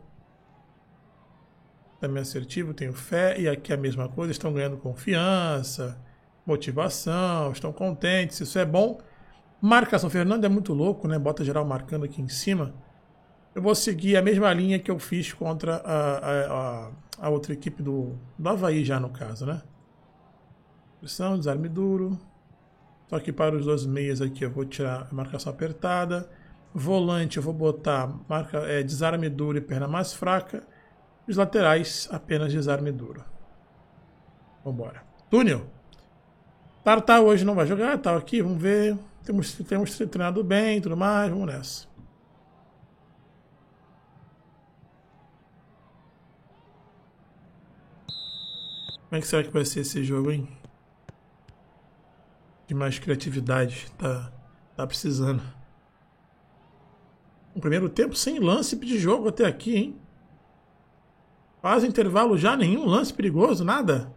Também assertivo. Tenho fé. E aqui a mesma coisa. Estão ganhando confiança, motivação. Estão contentes. Isso é bom. Marcação. Fernando é muito louco, né? Bota geral marcando aqui em cima. Eu vou seguir a mesma linha que eu fiz contra a, a, a outra equipe do, do Avaí, já no caso, né? Pressão, desarme duro. Só que para os dois meias aqui eu vou tirar a marcação apertada. Volante eu vou botar marca, é, desarme duro e perna mais fraca. Os laterais apenas desarme duro. Vambora. Túnel. Tartá hoje não vai jogar, tá aqui, vamos ver. Temos, temos treinado bem e tudo mais, vamos nessa. Como é que será que vai ser esse jogo, hein? De mais criatividade, tá, tá precisando. No primeiro tempo sem lance de jogo até aqui, hein? Quase intervalo já, nenhum lance perigoso, nada.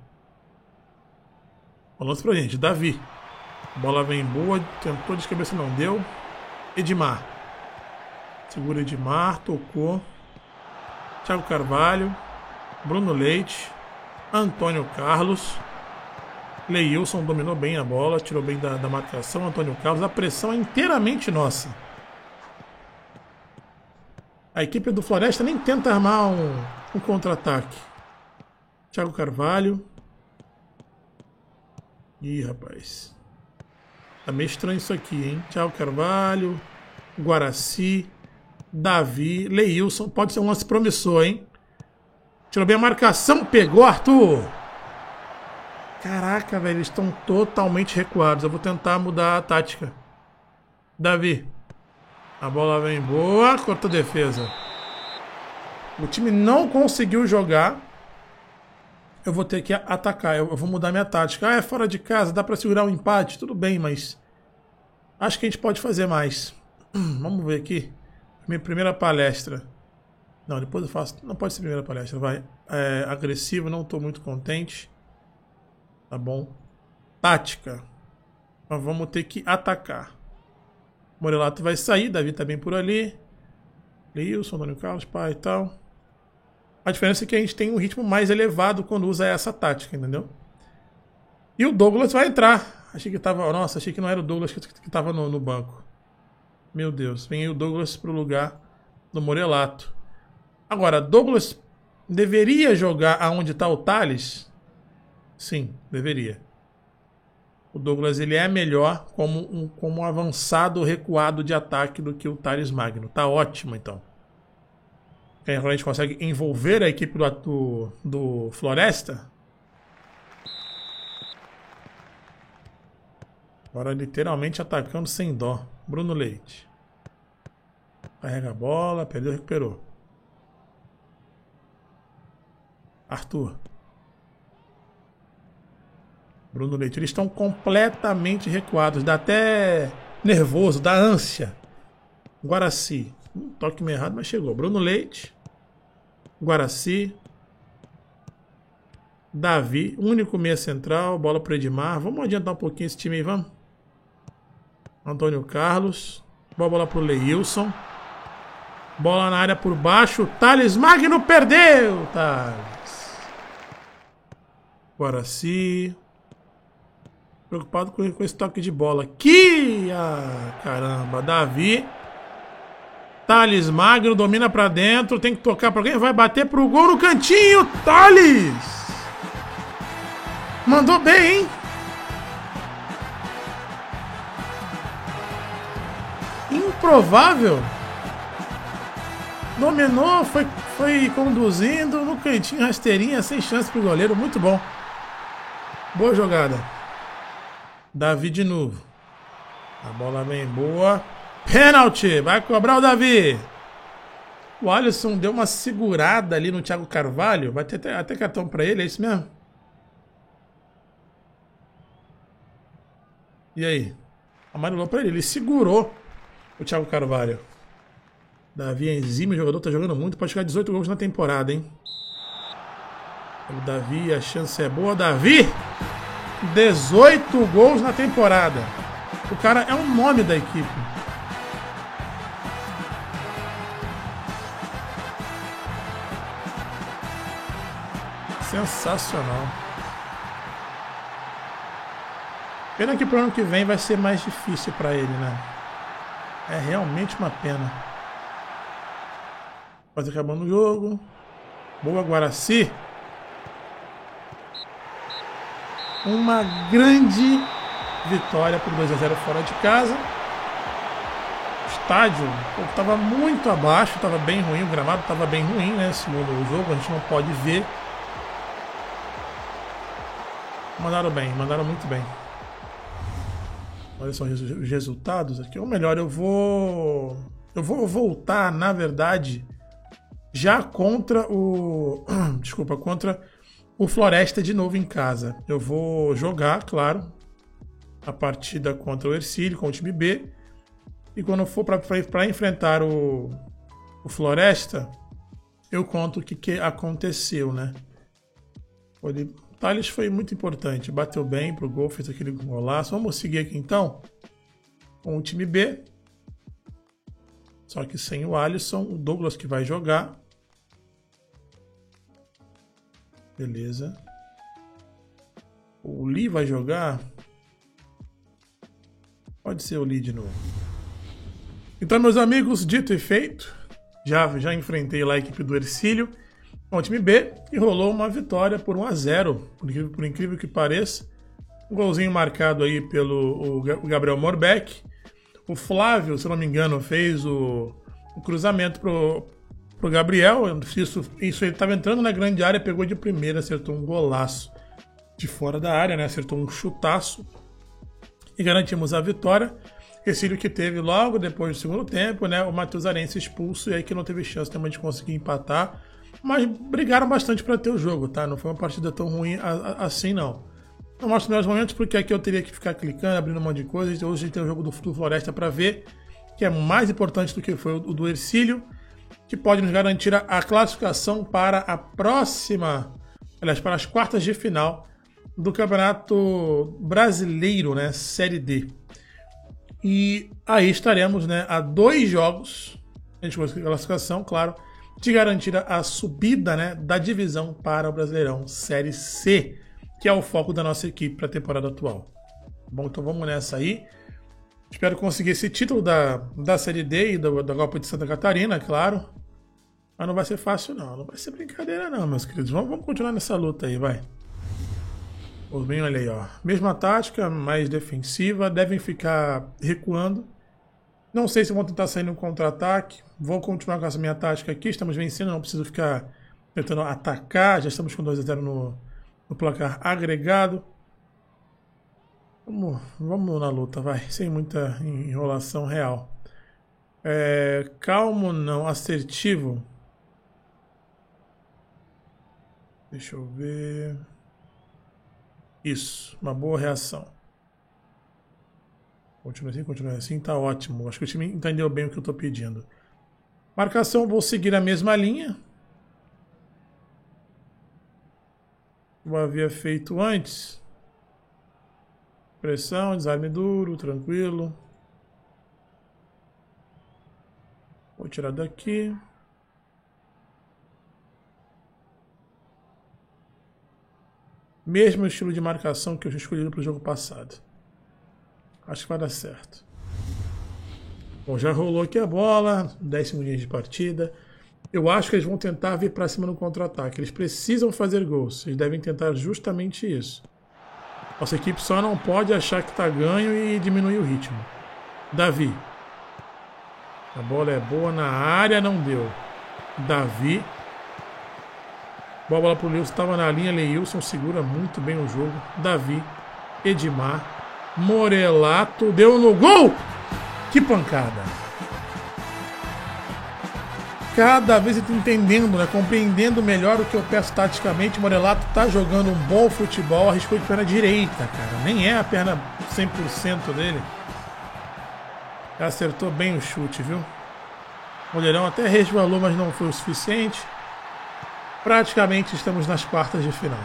Um lance pra gente, Davi. Bola vem boa, tentou descabeçar, não deu. Edmar. Segura Edmar, tocou. Thiago Carvalho. Bruno Leite. Antônio Carlos. Leilson dominou bem a bola, tirou bem da, da marcação. Antônio Carlos, a pressão é inteiramente nossa. A equipe do Floresta nem tenta armar um, um contra-ataque. Thiago Carvalho. Ih, rapaz. Tá meio estranho isso aqui, hein? Thiago Carvalho, Guaraci, Davi, Leilson. Pode ser um lance promissor, hein? Tirou bem a marcação, pegou, Arthur. Caraca, velho, eles estão totalmente recuados. Eu vou tentar mudar a tática. Davi. A bola vem boa, cortou a defesa. O time não conseguiu jogar. Eu vou ter que atacar, eu vou mudar minha tática. Ah, é fora de casa, dá pra segurar um empate? Tudo bem, mas acho que a gente pode fazer mais. Vamos ver aqui. Minha primeira palestra. Não, depois eu faço... Não pode ser primeira palestra, vai. É, agressivo, não tô muito contente. Tá bom. Tática. Nós vamos ter que atacar. Morelato vai sair, Davi tá bem por ali. Leilson, Antônio Carlos, pai e tal. A diferença é que a gente tem um ritmo mais elevado quando usa essa tática, entendeu? E o Douglas vai entrar. Achei que tava... Nossa, achei que não era o Douglas que tava no, no banco. Meu Deus. Vem aí o Douglas pro lugar do Morelato. Agora, Douglas deveria jogar aonde tá o Thales? Sim, deveria. O Douglas ele é melhor como um, como um avançado recuado de ataque do que o Talismagno. Tá ótimo, então. Aí, a gente consegue envolver a equipe do, do, do Floresta. Agora literalmente atacando sem dó. Bruno Leite. Carrega a bola, perdeu, recuperou. Arthur. Bruno Leite, eles estão completamente recuados. Dá até nervoso, dá ânsia. Guaraci. Um toque meio errado, mas chegou. Bruno Leite. Guaraci. Davi. Único meia central. Bola para Edmar. Vamos adiantar um pouquinho esse time aí, vamos? Antônio Carlos. Boa bola para o Leilson. Bola na área por baixo. Talismagno perdeu. Thales. Guaraci. Preocupado com, com esse toque de bola aqui. Ah, caramba. Davi. Talismagno domina pra dentro. Tem que tocar pra alguém. Vai bater pro gol no cantinho. Thales. Mandou bem, hein? Improvável. Dominou. Foi, foi conduzindo. No cantinho, rasteirinha. Sem chance pro goleiro. Muito bom. Boa jogada. Davi de novo. A bola vem boa. Pênalti. Vai cobrar o Davi. O Alisson deu uma segurada ali no Thiago Carvalho. Vai ter até, até cartão pra ele, é isso mesmo? E aí? Amarelou pra ele. Ele segurou o Thiago Carvalho. Davi é exímio, o jogador tá jogando muito. Pode chegar dezoito gols na temporada, hein? O Davi, a chance é boa. Davi! dezoito gols na temporada. O cara é um nome da equipe. Sensacional. Pena que pro ano que vem vai ser mais difícil para ele, né? É realmente uma pena. Quase acabando o jogo. Boa, Guaraci. Uma grande vitória por dois a zero fora de casa. O estádio estava muito abaixo, estava bem ruim, o gramado estava bem ruim, né? Segundo o jogo, a gente não pode ver. Mandaram bem, mandaram muito bem. Olha só os resultados aqui. Ou melhor, eu vou... Eu vou voltar, na verdade, já contra o... Desculpa, contra... o Floresta de novo em casa. Eu vou jogar, claro, a partida contra o Hercílio, com o time B. E quando eu for para enfrentar o, o Floresta, eu conto o que, que aconteceu, né? Pode Thales foi muito importante, bateu bem pro gol, fez aquele golaço. Vamos seguir aqui então com o time B. Só que sem o Alisson, o Douglas que vai jogar. Beleza. O Lee vai jogar? Pode ser o Lee de novo. Então, meus amigos, dito e feito. Já, já enfrentei lá a equipe do Hercílio. Bom, o time B, e rolou uma vitória por um a zero, por incrível, por incrível que pareça. Um golzinho marcado aí pelo o Gabriel Morbeck. O Flávio, se não me engano, fez o, o cruzamento pro, pro Gabriel. Isso, isso ele estava entrando na grande área, pegou de primeira, acertou um golaço de fora da área, né? Acertou um chutaço. E garantimos a vitória. Hercílio que teve logo depois do segundo tempo, né? O Matusarense expulso, e aí que não teve chance também de conseguir empatar. Mas brigaram bastante para ter o jogo, tá? Não foi uma partida tão ruim a, a, assim, não. Não mostro melhores momentos, porque aqui eu teria que ficar clicando, abrindo um monte de coisas. Hoje tem o jogo do, do Floresta para ver, que é mais importante do que foi o, o do Hercílio, que pode nos garantir a, a classificação para a próxima, aliás, para as quartas de final do Campeonato Brasileiro, né? Série D. E aí estaremos, né, a dois jogos, a gente conseguiu a classificação, claro, de garantir a subida, né, da divisão para o Brasileirão Série C, que é o foco da nossa equipe para a temporada atual. Bom, então vamos nessa aí. Espero conseguir esse título da, da Série D e da, da Copa de Santa Catarina, claro. Mas não vai ser fácil, não. Não vai ser brincadeira, não, meus queridos. Vamos, vamos continuar nessa luta aí, vai. Olha aí, ó. Mesma tática, mais defensiva. Devem ficar recuando. Não sei se vão tentar sair no contra-ataque. Vou continuar com essa minha tática aqui. Estamos vencendo, não preciso ficar tentando atacar. Já estamos com dois a zero no, no placar agregado. Vamos, vamos na luta, vai. Sem muita enrolação real. É, calmo, não. Assertivo. Deixa eu ver... Isso, uma boa reação. Continua assim, continua assim, tá ótimo. Acho que o time entendeu bem o que eu tô pedindo. Marcação, vou seguir a mesma linha. Eu havia feito antes. Pressão, desarme duro, tranquilo. Vou tirar daqui. Mesmo estilo de marcação que eu já escolhi para o jogo passado. Acho que vai dar certo. Bom, já rolou aqui a bola. dez segundinhos de partida. Eu acho que eles vão tentar vir para cima no contra-ataque. Eles precisam fazer gols. Eles devem tentar justamente isso. Nossa equipe só não pode achar que está ganho e diminuir o ritmo. Davi. A bola é boa na área. Não deu. Davi. Boa bola pro Leilson, estava na linha, Leilson segura muito bem o jogo. Davi, Edmar, Morelato, deu no gol! Que pancada! Cada vez eu tô entendendo, né? Compreendendo melhor o que eu peço taticamente. Morelato tá jogando um bom futebol, arriscou de perna direita, cara. Nem é a perna cem por cento dele. Acertou bem o chute, viu? O goleirão até resvalou, mas não foi o suficiente. Praticamente estamos nas quartas de final.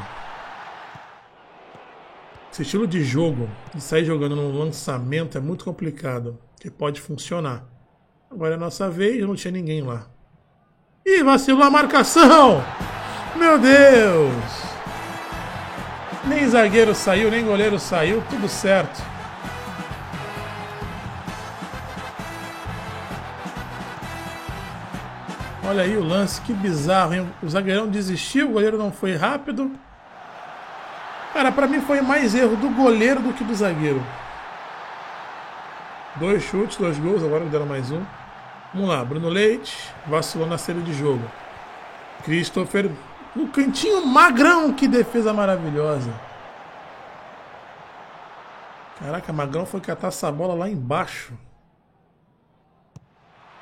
Esse estilo de jogo, de sair jogando num lançamento, é muito complicado, que pode funcionar. Agora é a nossa vez, não tinha ninguém lá. Ih, vacilou a marcação! Meu Deus! Nem zagueiro saiu, nem goleiro saiu, tudo certo. Olha aí o lance, que bizarro, hein? O zagueirão desistiu, o goleiro não foi rápido. Cara, pra mim foi mais erro do goleiro do que do zagueiro. Dois chutes, dois gols, agora me deram mais um. Vamos lá, Bruno Leite vacilou na saída de jogo. Christopher no cantinho, Magrão, que defesa maravilhosa. Caraca, Magrão foi catar essa bola lá embaixo.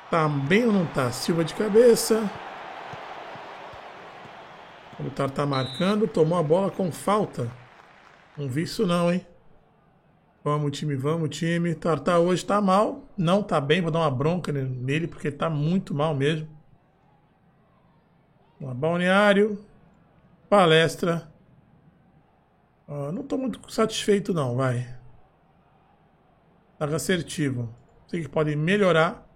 Tá bem ou não tá? Silva de cabeça. O Tartá marcando. Tomou a bola com falta. Não vi isso não, hein? Vamos, time. Vamos, time. Tartá hoje tá mal. Não tá bem. Vou dar uma bronca nele, porque tá muito mal mesmo. Balneário. Palestra. Uh, não estou muito satisfeito não, vai. Tá assertivo. Sei que pode melhorar.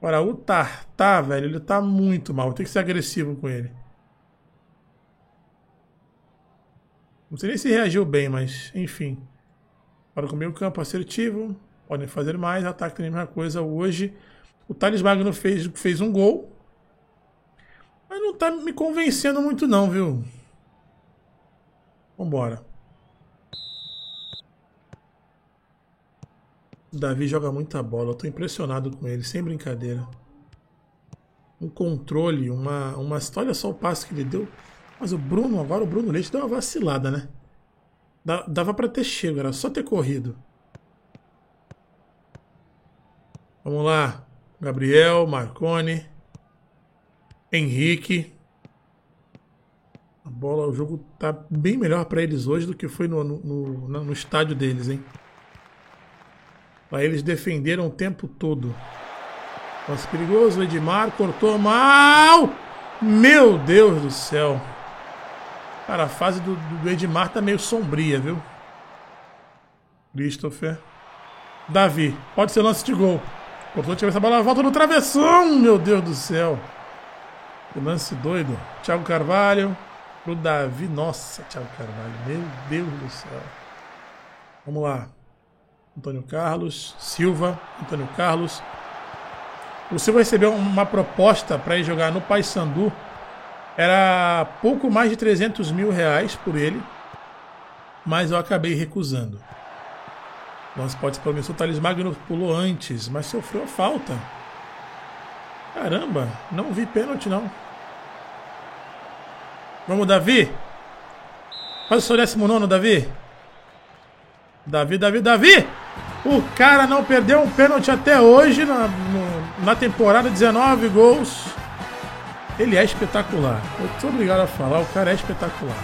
Agora, o Tartá, velho, ele tá muito mal. Tem que ser agressivo com ele. Não sei nem se reagiu bem, mas enfim. Agora com o meio campo assertivo. Podem fazer mais. Ataque tem a mesma coisa hoje. O Talismagno fez, fez um gol. Mas não tá me convencendo muito não, viu? Vambora. O Davi joga muita bola. Eu tô impressionado com ele, sem brincadeira. Um controle, uma, uma história, só o passo que ele deu. Mas o Bruno, agora o Bruno Leite deu uma vacilada, né? Dava pra ter chego, era só ter corrido. Vamos lá. Gabriel, Marconi, Henrique. A bola, o jogo tá bem melhor pra eles hoje do que foi no, no, no, no estádio deles, hein? Aí eles defenderam o tempo todo. Nossa, perigoso, Edmar cortou mal! Meu Deus do céu! Cara, a fase do, do Edmar tá meio sombria, viu? Christopher. Davi, pode ser lance de gol. Cortou, tirou essa bola, volta no travessão! Meu Deus do céu! Que lance doido. Thiago Carvalho. Pro Davi. Nossa, Thiago Carvalho. Meu Deus do céu. Vamos lá. Antônio Carlos, Silva, Antônio Carlos. O Silva recebeu uma proposta para ir jogar no Paysandu. Era pouco mais de trezentos mil reais por ele, mas eu acabei recusando. O lance pode ser promissor. O Talismagno pulou antes, mas sofreu falta. Caramba, não vi pênalti não. Vamos, Davi. Faz o seu décimo nono, Davi. Davi, Davi, Davi! O cara não perdeu um pênalti até hoje na, no, na temporada, dezenove gols. Ele é espetacular. Eu tô obrigado a falar, o cara é espetacular.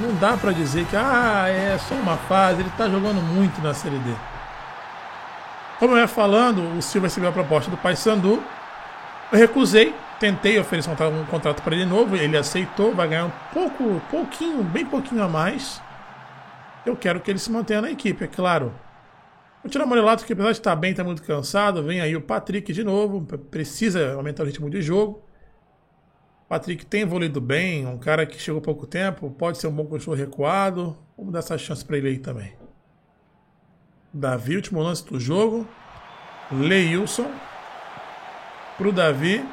Não dá pra dizer que ah, é só uma fase, ele tá jogando muito na Série D. Como eu ia falando, o Silva recebeu a proposta do Paysandu. Eu recusei, tentei oferecer um contrato pra ele novo, ele aceitou, vai ganhar um pouco, pouquinho, bem pouquinho a mais. Eu quero que ele se mantenha na equipe, é claro. Vou tirar o Morelato, que apesar de estar bem, está muito cansado. Vem aí o Patrick de novo. Precisa aumentar o ritmo de jogo. O Patrick tem evoluído bem. Um cara que chegou há pouco tempo. Pode ser um bom cachorro recuado. Vamos dar essa chance para ele aí também. Davi, último lance do jogo. Leilson. Pro Davi.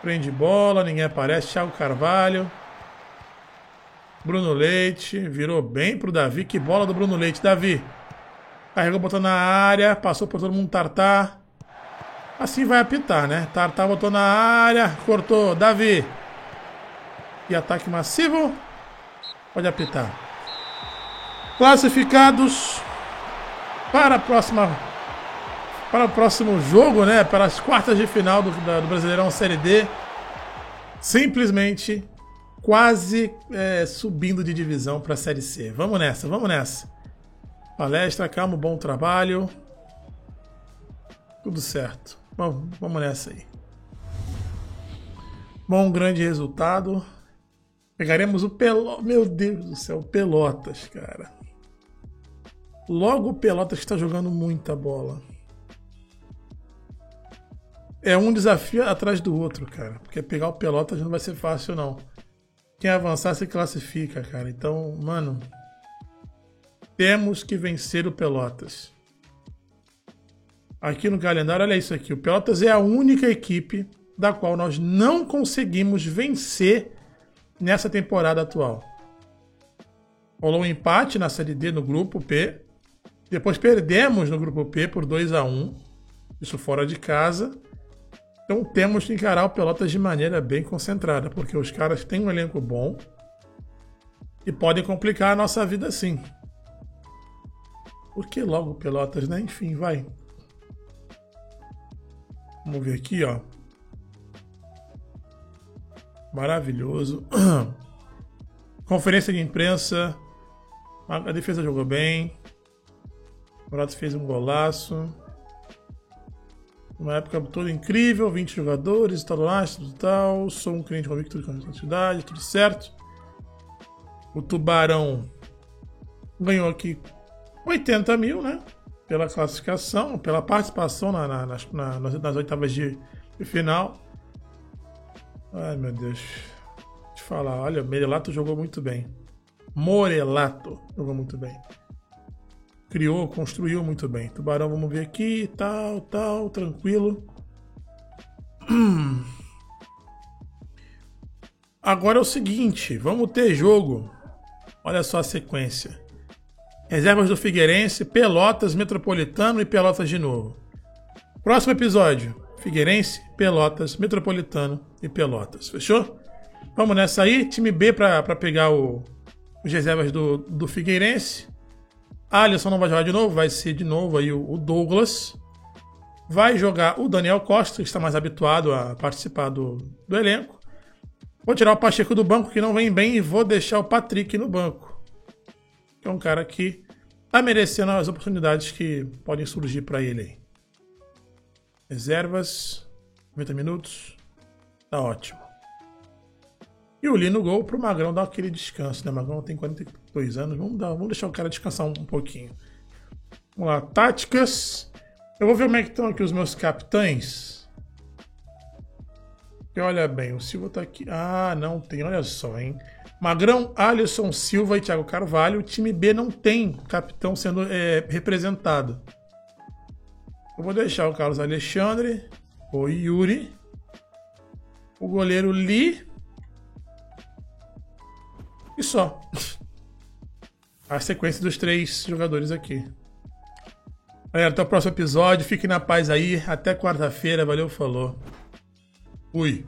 Prende bola, ninguém aparece. Thiago Carvalho. Bruno Leite, virou bem pro Davi. Que bola do Bruno Leite, Davi. Carregou, botou na área. Passou por todo mundo, Tartá. Assim vai apitar, né? Tartá botou na área, cortou, Davi. E ataque massivo. Pode apitar. Classificados para a próxima, para o próximo jogo, né? Para as quartas de final do, do Brasileirão Série D. Simplesmente quase é, subindo de divisão para a Série C. Vamos nessa, vamos nessa. Palestra, calma, bom trabalho. Tudo certo. Bom, vamos nessa aí. Bom, grande resultado. Pegaremos o Pelotas. Meu Deus do céu, Pelotas, cara. Logo o Pelotas está jogando muita bola. É um desafio atrás do outro, cara. Porque pegar o Pelotas não vai ser fácil, não. Quem avançar se classifica, cara. Então, mano, temos que vencer o Pelotas. Aqui no calendário, olha isso aqui. O Pelotas é a única equipe da qual nós não conseguimos vencer nessa temporada atual. Rolou um empate na Série D no grupo P. Depois perdemos no grupo P por dois a um. Isso fora de casa. Então temos que encarar o Pelotas de maneira bem concentrada, porque os caras têm um elenco bom e podem complicar a nossa vida sim. Por que logo Pelotas, né? Enfim, vai. Vamos ver aqui, ó. Maravilhoso. Conferência de imprensa. A defesa jogou bem. O Morato fez um golaço. Uma época toda incrível, vinte jogadores, tal, tal, tal, sou um cliente convicto de quantidade, tudo certo. O Tubarão ganhou aqui oitenta mil, né? Pela classificação, pela participação na, na, nas, na, nas oitavas de, de final. Ai, meu Deus. Deixa eu te falar. Olha, Morelato jogou muito bem. Morelato jogou muito bem. Criou, construiu muito bem. Tubarão, vamos ver aqui, tal, tal, tranquilo. Agora é o seguinte, vamos ter jogo. Olha só a sequência. Reservas do Figueirense, Pelotas, Metropolitano e Pelotas de novo. Próximo episódio, Figueirense, Pelotas, Metropolitano e Pelotas. Fechou? Vamos nessa aí, time B para pegar o, os reservas do, do Figueirense. Alisson não vai jogar de novo, vai ser de novo aí o Douglas. Vai jogar o Daniel Costa, que está mais habituado a participar do, do elenco. Vou tirar o Pacheco do banco, que não vem bem, e vou deixar o Patrick no banco. Que é um cara que está merecendo as oportunidades que podem surgir para ele aí. Reservas, noventa minutos, tá ótimo. E o Lino gol pro Magrão dar aquele descanso, né? O Magrão tem quarenta e dois anos, vamos, dar, vamos deixar o cara descansar um, um pouquinho. Vamos lá, táticas. Eu vou ver como é que estão aqui os meus capitães. E olha bem, o Silva tá aqui. Ah, não tem, olha só, hein? Magrão, Alisson, Silva e Thiago Carvalho. O time B não tem capitão sendo é, representado. Eu vou deixar o Carlos Alexandre, o Yuri, o goleiro Li. E só. A sequência dos três jogadores aqui. Galera, até o próximo episódio. Fiquem na paz aí. Até quarta-feira. Valeu, falou. Fui.